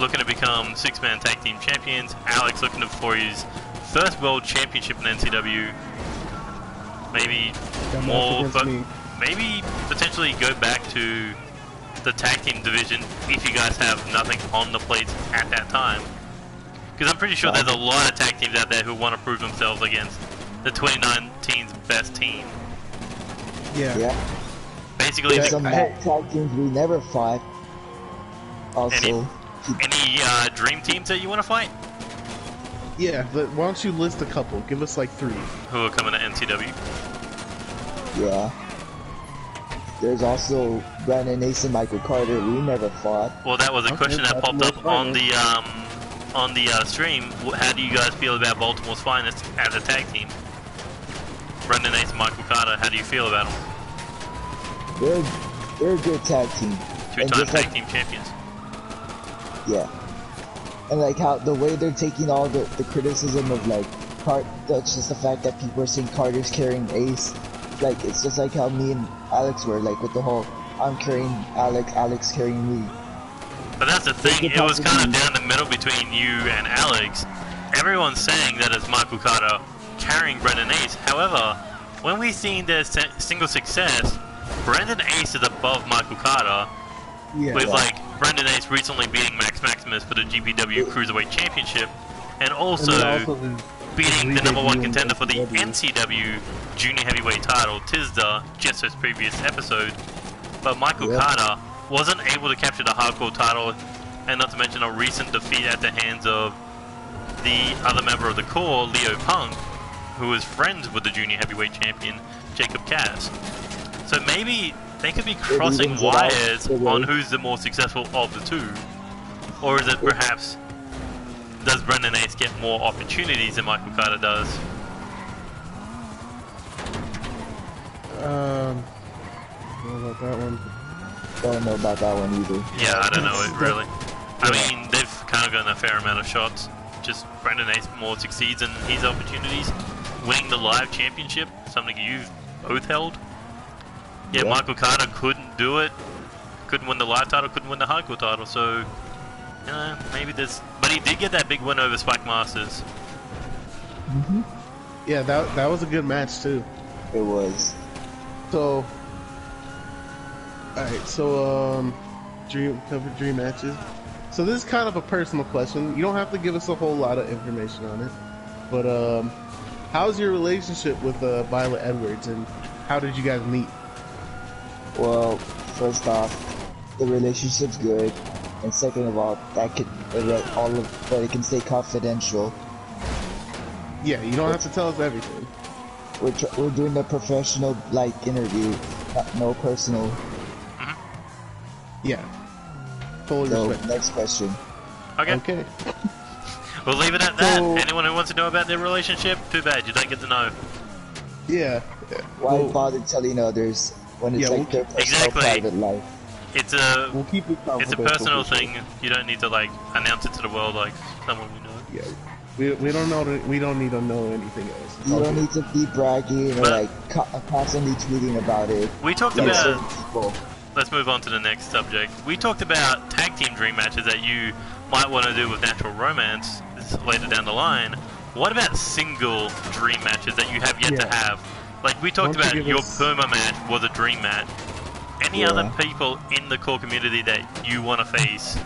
Looking to become six-man tag team champions. Alex looking for his first world championship in N C W. Maybe Come more, but me. maybe potentially go back to the tag team division if you guys have nothing on the plates at that time. Because I'm pretty sure there's a lot of tag teams out there who want to prove themselves against the twenty nineteen's best team. Yeah. yeah. Basically, there's some tag teams we never fought. Also. Any uh, dream teams that you want to fight? Yeah, but why don't you list a couple? Give us like three. Who are coming to N C W? Yeah. There's also Brendan Ace and Michael Carter. We never fought. Well, that was a okay, question that popped up on the um, on the uh, stream. How do you guys feel about Baltimore's Finest as a tag team? Brendan Ace and Michael Carter. How do you feel about them? They're they're a good tag team. Two-time tag team champions. Yeah, and like how the way they're taking all the, the criticism of like Carter, that's just the fact that people are saying Carter's carrying Ace, like it's just like how me and Alex were like with the whole I'm carrying Alex, Alex carrying me. But that's the thing, it was kind of down the middle between you and Alex. Everyone's saying that it's Michael Carter carrying Brendan Ace. However, when we've seen their single success, Brendan Ace is above Michael Carter. Yeah, with yeah. like Brendan Ace recently beating Max Maximus for the G P W Cruiserweight Championship, and also, and also the, beating the number one contender for the N C W Junior Heavyweight title, Tisda, just his previous episode. But Michael yeah. Carter wasn't able to capture the hardcore title, and not to mention a recent defeat at the hands of the other member of the core, Leo Punk. who is friends with the junior heavyweight champion, Jacob Cass. So maybe they could be crossing wires on who's the more successful of the two. Or is it perhaps, does Brendan Ace get more opportunities than Michael Carter does? Um, I don't know about that one. I don't know about that one either. Yeah, I don't know it really. I mean, they've kind of gotten a fair amount of shots. Just Brendan Ace more succeeds in his opportunities. Winning the live championship, something you've both held. Yeah, yeah, Michael Carter couldn't do it. Couldn't win the live title, couldn't win the hardcore title, so, you know, maybe this. But he did get that big win over Spike Masters. Mm-hmm. Yeah, that, that was a good match, too. It was. So, alright, so, um, dream, cover dream matches. So this is kind of a personal question. You don't have to give us a whole lot of information on it. But, um, how's your relationship with, uh, Violet Edwards, and how did you guys meet? Well, first off, the relationship's good, and second of all, that could all of, but it can stay confidential. Yeah, you don't have to tell us everything. We're tr we're doing a professional like interview, not, no personal. Yeah. Totally. So, respect. Next question. Okay. Okay. We'll leave it at that. So, anyone who wants to know about their relationship, too bad you don't get to know. Yeah. Why well, bother telling others? When it's yeah, like we'll keep, exactly. Private life. It's a we'll keep it it's a personal thing. Sure. You don't need to like announce it to the world like someone we know. Yeah, we we don't know to, we don't need to know anything else. It's you don't good. Need to be bragging but or like co constantly tweeting about it. We talked like about. Let's move on to the next subject. We talked about tag team dream matches that you might want to do with Natural Romance later down the line. What about single dream matches that you have yet yeah. to have? Like, we talked about your us... Puma match was a dream match. Any yeah. other people in the core community that you want to face?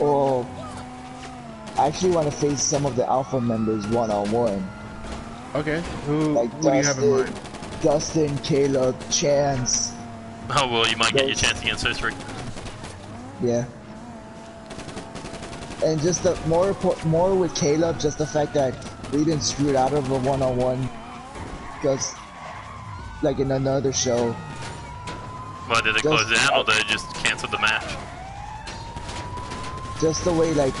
Well, I actually want to face some of the Alpha members one-on-one. Okay, who, like who Dustin, do you have in mind? Dustin, Caleb, Chance. Oh, well, you might Those... get your chance against Osric. Yeah. And just the more, more with Caleb, just the fact that we didn't screw it out of a one-on-one, because, like in another show. Well, did they close it out, or did they just cancel the match? Just the way, like,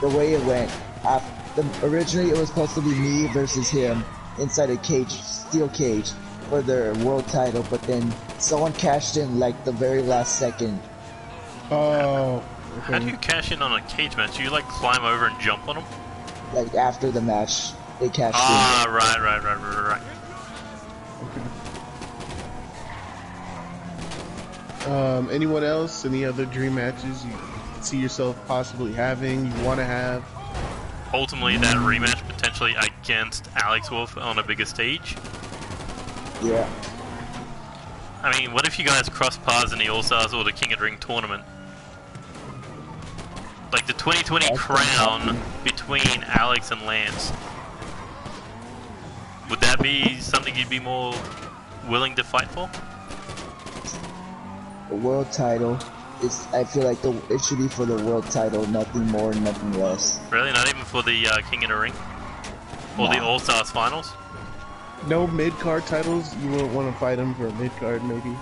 the way it went. After, the, originally, it was supposed to be me versus him inside a cage, steel cage, for the world title. But then someone cashed in like the very last second. Oh. Okay. How do you cash in on a cage match? Do you like climb over and jump on them? Like after the match, they cashed ah, in. Ah, right, right, right, right, right. Okay. Um, anyone else? Any other dream matches you see yourself possibly having? You want to have? Ultimately, that rematch potentially against Alex Wolf on a bigger stage. Yeah. I mean, what if you guys cross paths in the All-Stars or the King of the Ring tournament? Like the twenty twenty crown between Alex and Lance. Would that be something you'd be more willing to fight for? The world title is, I feel like the, it should be for the world title, nothing more, nothing less. Really? Not even for the uh, King of the Ring? Or no. The All-Stars finals? No mid-card titles? You wouldn't want to fight him for a mid-card, maybe?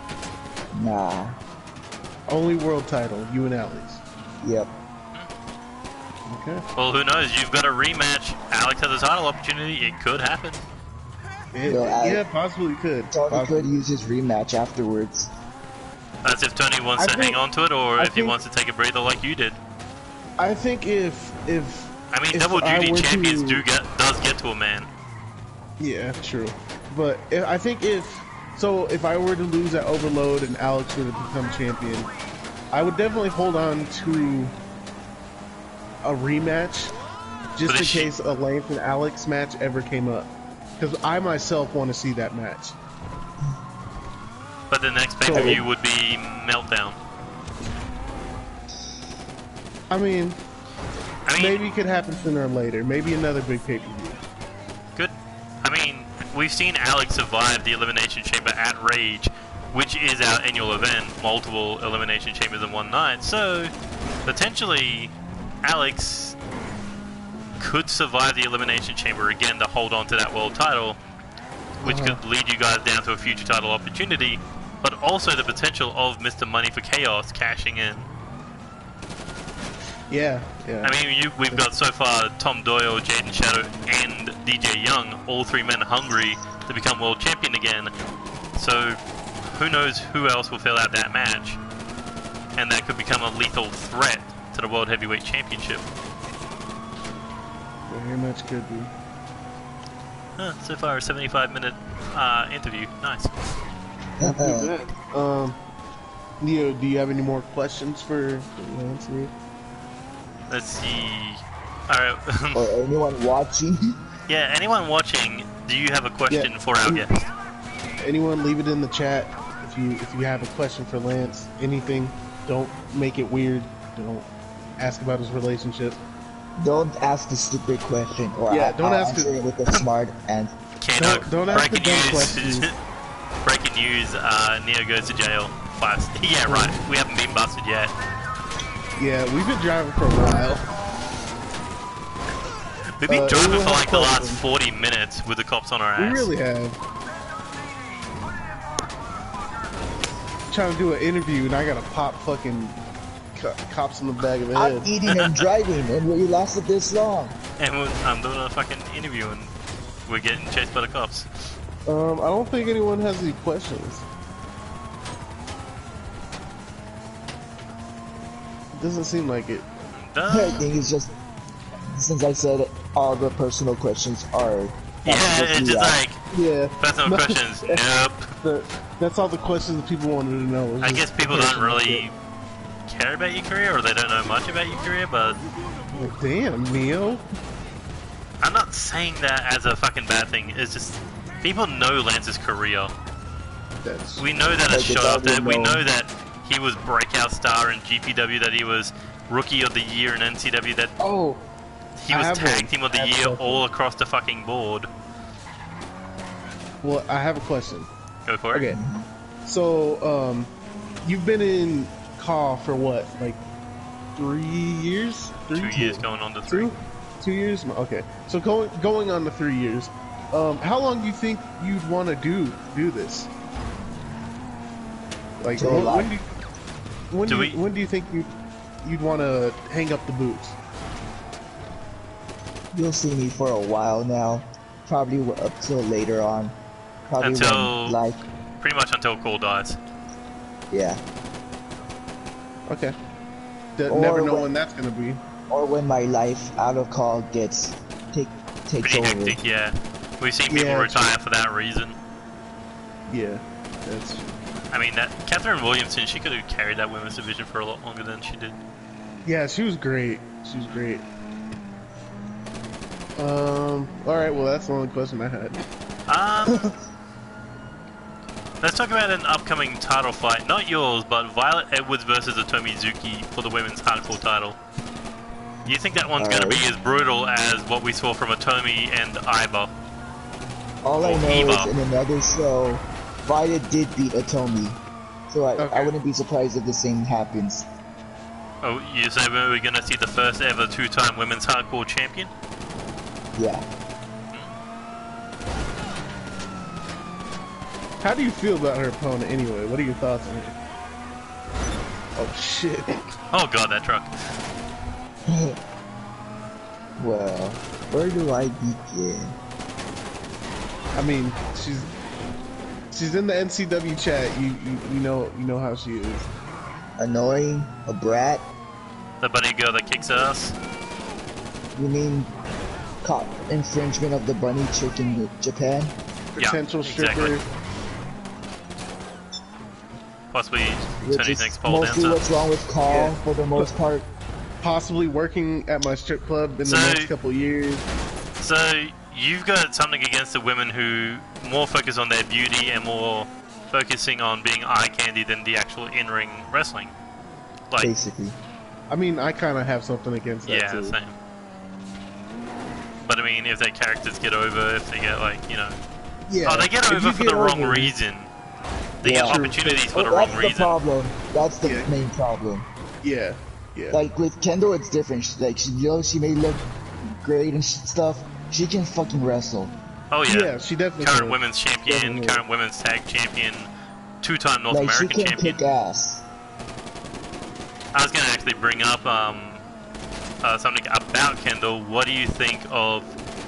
Nah. Only world title, you and Alex. Yep. Okay. Well, who knows? You've got a rematch. Alex has a title opportunity. It could happen. It, no, Alex, yeah, possibly could. Tony possibly. could use his rematch afterwards. That's if Tony wants I to think, hang on to it, or I if think, he wants to take a breather like you did. I think if if I mean, if double duty champions to, do get does get to a man. Yeah, true. But if, I think if so, if I were to lose at Overload and Alex were to become champion, I would definitely hold on to a rematch, just in case a Lance and Alex match ever came up, because I myself want to see that match. But the next pay-per-view so, would be Meltdown. I mean, I mean, maybe it could happen sooner or later. Maybe another big pay-per-view. Good. I mean, we've seen Alex survive the Elimination Chamber at Rage, which is our annual event, multiple Elimination Chambers in one night. So potentially, Alex could survive the Elimination Chamber again to hold on to that world title, which uh-huh. could lead you guys down to a future title opportunity, but also the potential of Mister Money for Chaos cashing in. Yeah, yeah. I mean, you, we've got so far Tom Doyle, Jaden Shadow, and D J Young, all three men hungry to become world champion again. So, who knows who else will fill out that match, and that could become a lethal threat to the World Heavyweight Championship. Very much could be. Huh, so far, a seventy-five minute uh, interview. Nice. um, Leo, do you have any more questions for Lance? Let's see. Alright. Or anyone watching? Yeah, anyone watching, do you have a question yeah. for our guest? Anyone, leave it in the chat if you if you have a question for Lance. Anything. Don't make it weird. Don't ask about his relationship. Don't ask the stupid question. Or yeah, I, don't I'll ask answer the... it with a smart answer. Don't, don't ask the dumb questions. Breaking news, uh, Neo goes to jail. Fast. Yeah, right. We haven't been busted yet. Yeah, we've been driving for a while. We've been uh, driving for like the last forty minutes with the cops on our ass. We really have. I'm trying to do an interview and I gotta pop fucking co cops in the back of the head. I'm eating and driving and we lasted this long. And we're, I'm doing a fucking interview and we're getting chased by the cops. Um, I don't think anyone has any questions. Doesn't seem like it. I think it's just since I said all the personal questions are. Yeah, it's just like yeah. personal questions. Nope. That's all the questions people wanted to know. I guess people don't really care about your career, or they don't know much about your career. But well, damn, Neo. I'm not saying that as a fucking bad thing. It's just people know Lance's career. That's we know that it's shot up there. We know that. He was breakout star in G P W, that he was rookie of the year in N C W, that oh, he was tag team of the year all across the fucking board. Well, I have a question. Go for it. Okay. So, um, you've been in C A W for what, like three years? Three, two, two years going on to three. Two, two years? Okay. So going, going on to three years, um, how long do you think you'd want to do do this? Like, when, when do you... When do, do you, we, when do you think you, you'd want to hang up the boots? You'll see me for a while now, probably up till later on. Probably until when, like pretty much until Cole dies. Yeah. Okay. The, never know when, when that's gonna be. Or when my life out of call gets take takes pretty over. Hectic, yeah, we've seen people yeah, retire true. for that reason. Yeah, that's. True. I mean, that Catherine Williamson, she could have carried that women's division for a lot longer than she did. Yeah, she was great. She was great. Um, alright, well, that's the only question I had. Um, let's talk about an upcoming title fight. Not yours, but Violet Edwards versus Otomi Zuki for the women's hardcore title. You think that one's going right. to be as brutal as what we saw from Otomi and Iba? All or I know Eva. is in another show... Violet did beat Otomi, so I, okay. I wouldn't be surprised if the same happens. Oh, you say we're gonna see the first ever two-time women's hardcore champion? Yeah. Hmm. How do you feel about her opponent anyway? What are your thoughts on it? Oh shit. Oh god, that truck. Well, where do I begin? I mean, she's... She's in the N C W chat. You, you you know you know how she is. Annoying, a brat. The bunny girl that kicks ass. You mean cop infringement of the bunny chick in Japan? Yeah, potential stripper. Exactly. Possibly Tony's next pole dancer. Mostly what's wrong with Carl yeah. for the most part. Possibly working at my strip club in so, the next couple years. So. You've got something against the women who more focus on their beauty and more focusing on being eye candy than the actual in-ring wrestling. Like, basically. I mean, I kind of have something against that yeah, too. Yeah, same. But I mean, if their characters get over, if they get like, you know... Yeah, oh, they get over for get the over wrong it. reason. They yeah, get true. opportunities for oh, the wrong the reason. That's the problem. That's the yeah. main problem. Yeah. yeah. Like, with Kendall, it's different. Like, she, you know, she may look... grade and stuff, she can fucking wrestle. Oh yeah, yeah, she definitely current did. Women's champion, yeah, current women's tag champion, two-time North like, American she can champion. Kick ass. I was gonna actually bring up um, uh, something about Kendall. What do you think of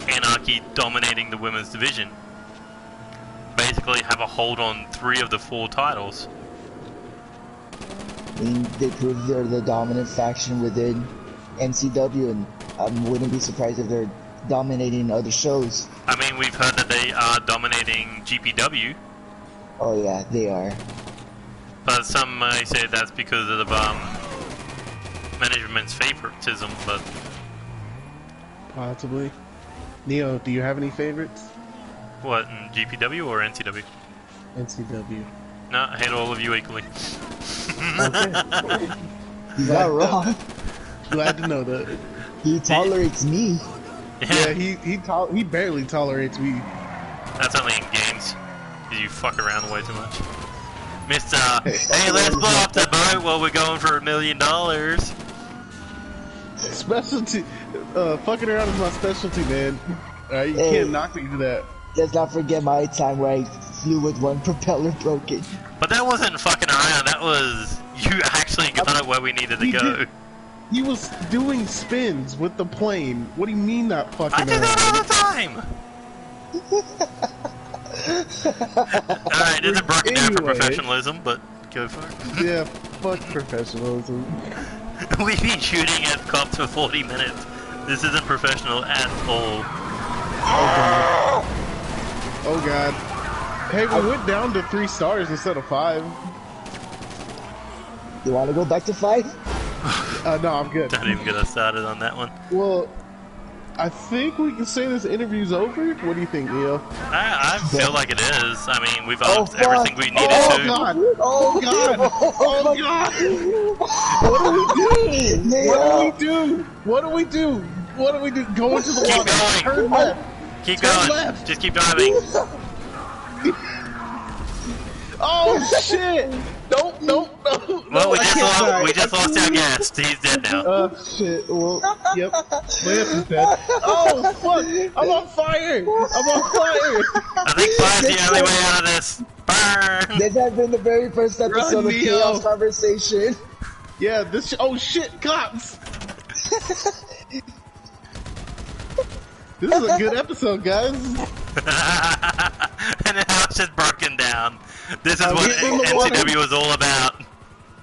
Anarchy dominating the women's division? Basically, have a hold on three of the four titles. I mean, they proved they're the dominant faction within N C W, and I um, wouldn't be surprised if they're dominating other shows. I mean, we've heard that they are dominating G P W. Oh yeah, they are. But some may say that's because of um, management's favoritism, but... Possibly. Neo, do you have any favorites? What, in G P W or N C W? N C W. No, I hate all of you equally. Okay. He's not wrong. Glad to know that. He tolerates me. Yeah, yeah he he to he barely tolerates me. That's only in games. You fuck around way too much. Mister Hey, let's blow up the boat while we're going for a million dollars. Specialty. Uh, fucking around is my specialty, man. Alright, you hey, can't knock me to that. Let's not forget my time where I flew with one propeller broken. But that wasn't fucking around, that was... You actually got I mean, it where we needed to he go. Did, he was doing spins with the plane. What do you mean not fucking I around? I do that all the time! Alright, it's a broken down for professionalism, but go for it. Yeah, fuck professionalism. We've been shooting at cops for forty minutes. This isn't professional at all. Oh god. Oh god. Hey, we I went down to three stars instead of five. You wanna go back to five? uh, no, I'm good. Don't even get us started on that one. Well, I think we can say this interview's over. What do you think, Leo? I, I feel like it is. I mean, we've upped oh, everything we needed oh, to. God. Oh god! Oh god! Oh god! What do we do? What do we do? What do we do? What do we do? Go into the water. Turn left. Keep Turn going. Left. Just keep diving. Oh shit! Nope, nope, nope. Well, we just lost. We just lost our guest. He's dead now. Oh uh, shit! Well, yep. Lance is dead. Oh fuck! I'm on fire! I'm on fire! I think fire's the only way out of this. Burn! This has been the very first episode Run, of Chaos Conversation. Yeah. This. Sh oh shit! Cops. This is a good episode, guys. And the house is broken down. This is I'm what N C W was all about.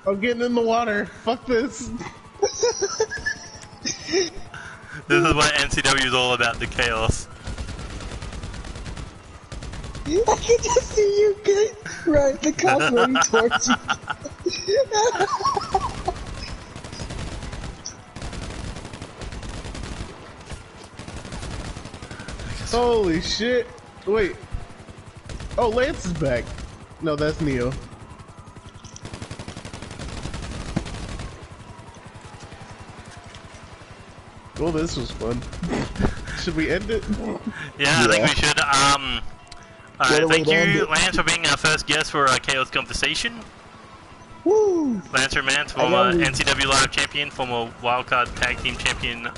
I'm getting in the water. Fuck this. This is what N C W is all about, the chaos. I can just see you guys right the cops running towards you. Holy shit! Wait. Oh, Lance is back. No, that's Neo. Well, this was fun. Should we end it? Yeah, I think we should. Um. Alright, thank you, Lance, for being our first guest for our Chaos Conversation. Woo! Lance Romance, former N C W Live Champion, former Wildcard Tag Team Champion,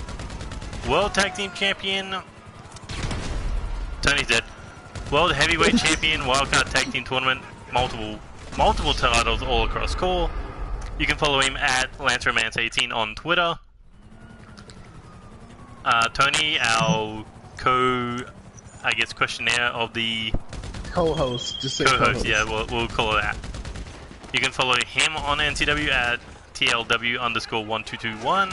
World Tag Team Champion. Tony's dead. World Heavyweight Champion, Wildcard Tag Team Tournament, multiple multiple titles all across core. You can follow him at Lance Romance eighteen on Twitter. Uh, Tony, our co, I guess, questionnaire of the... Co-host, just say co-host. Co-host, yeah, we'll, we'll call it that. You can follow him on N C W at T L W underscore one two two one.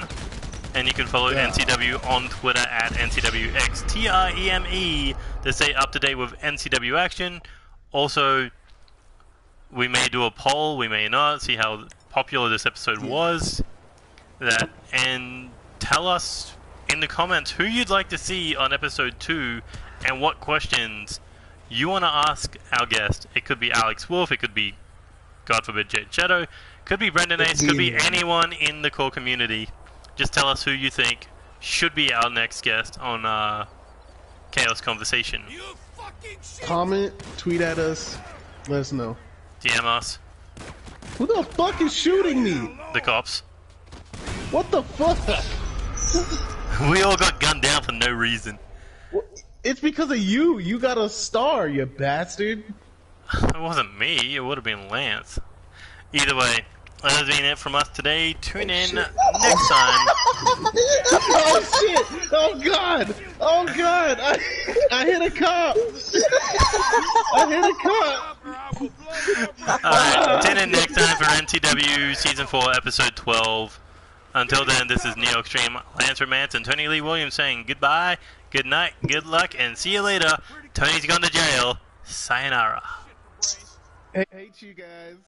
And you can follow yeah. N C W on Twitter at N C W X T R E M E to stay up to date with N C W action. Also, we may do a poll, we may not, see how popular this episode was. That and tell us in the comments who you'd like to see on episode two and what questions you want to ask our guest. It could be Alex Wolf, it could be, God forbid, Jaden Shadow, could be Brendan Ace, could be anyone in the core community. Just tell us who you think should be our next guest on uh, Chaos Conversation. You fucking shit. Comment, tweet at us, let us know. D M us. Who the fuck is shooting me? The cops. What the fuck? We all got gunned down for no reason. Well, it's because of you. You got a star, you bastard. It wasn't me. It would have been Lance. Either way, that has been it from us today. Tune oh, in shit. next time. Oh, shit. Oh, God. Oh, God. I, I hit a cop. I hit a cop. Alright, tune in next time for N C W Season four, Episode twelve. Until then, this is Neo Extreme, Lance Romance, and Tony Lee Williams saying goodbye, good night, good luck, and see you later. Tony's gone to jail. Sayonara. I hate you guys.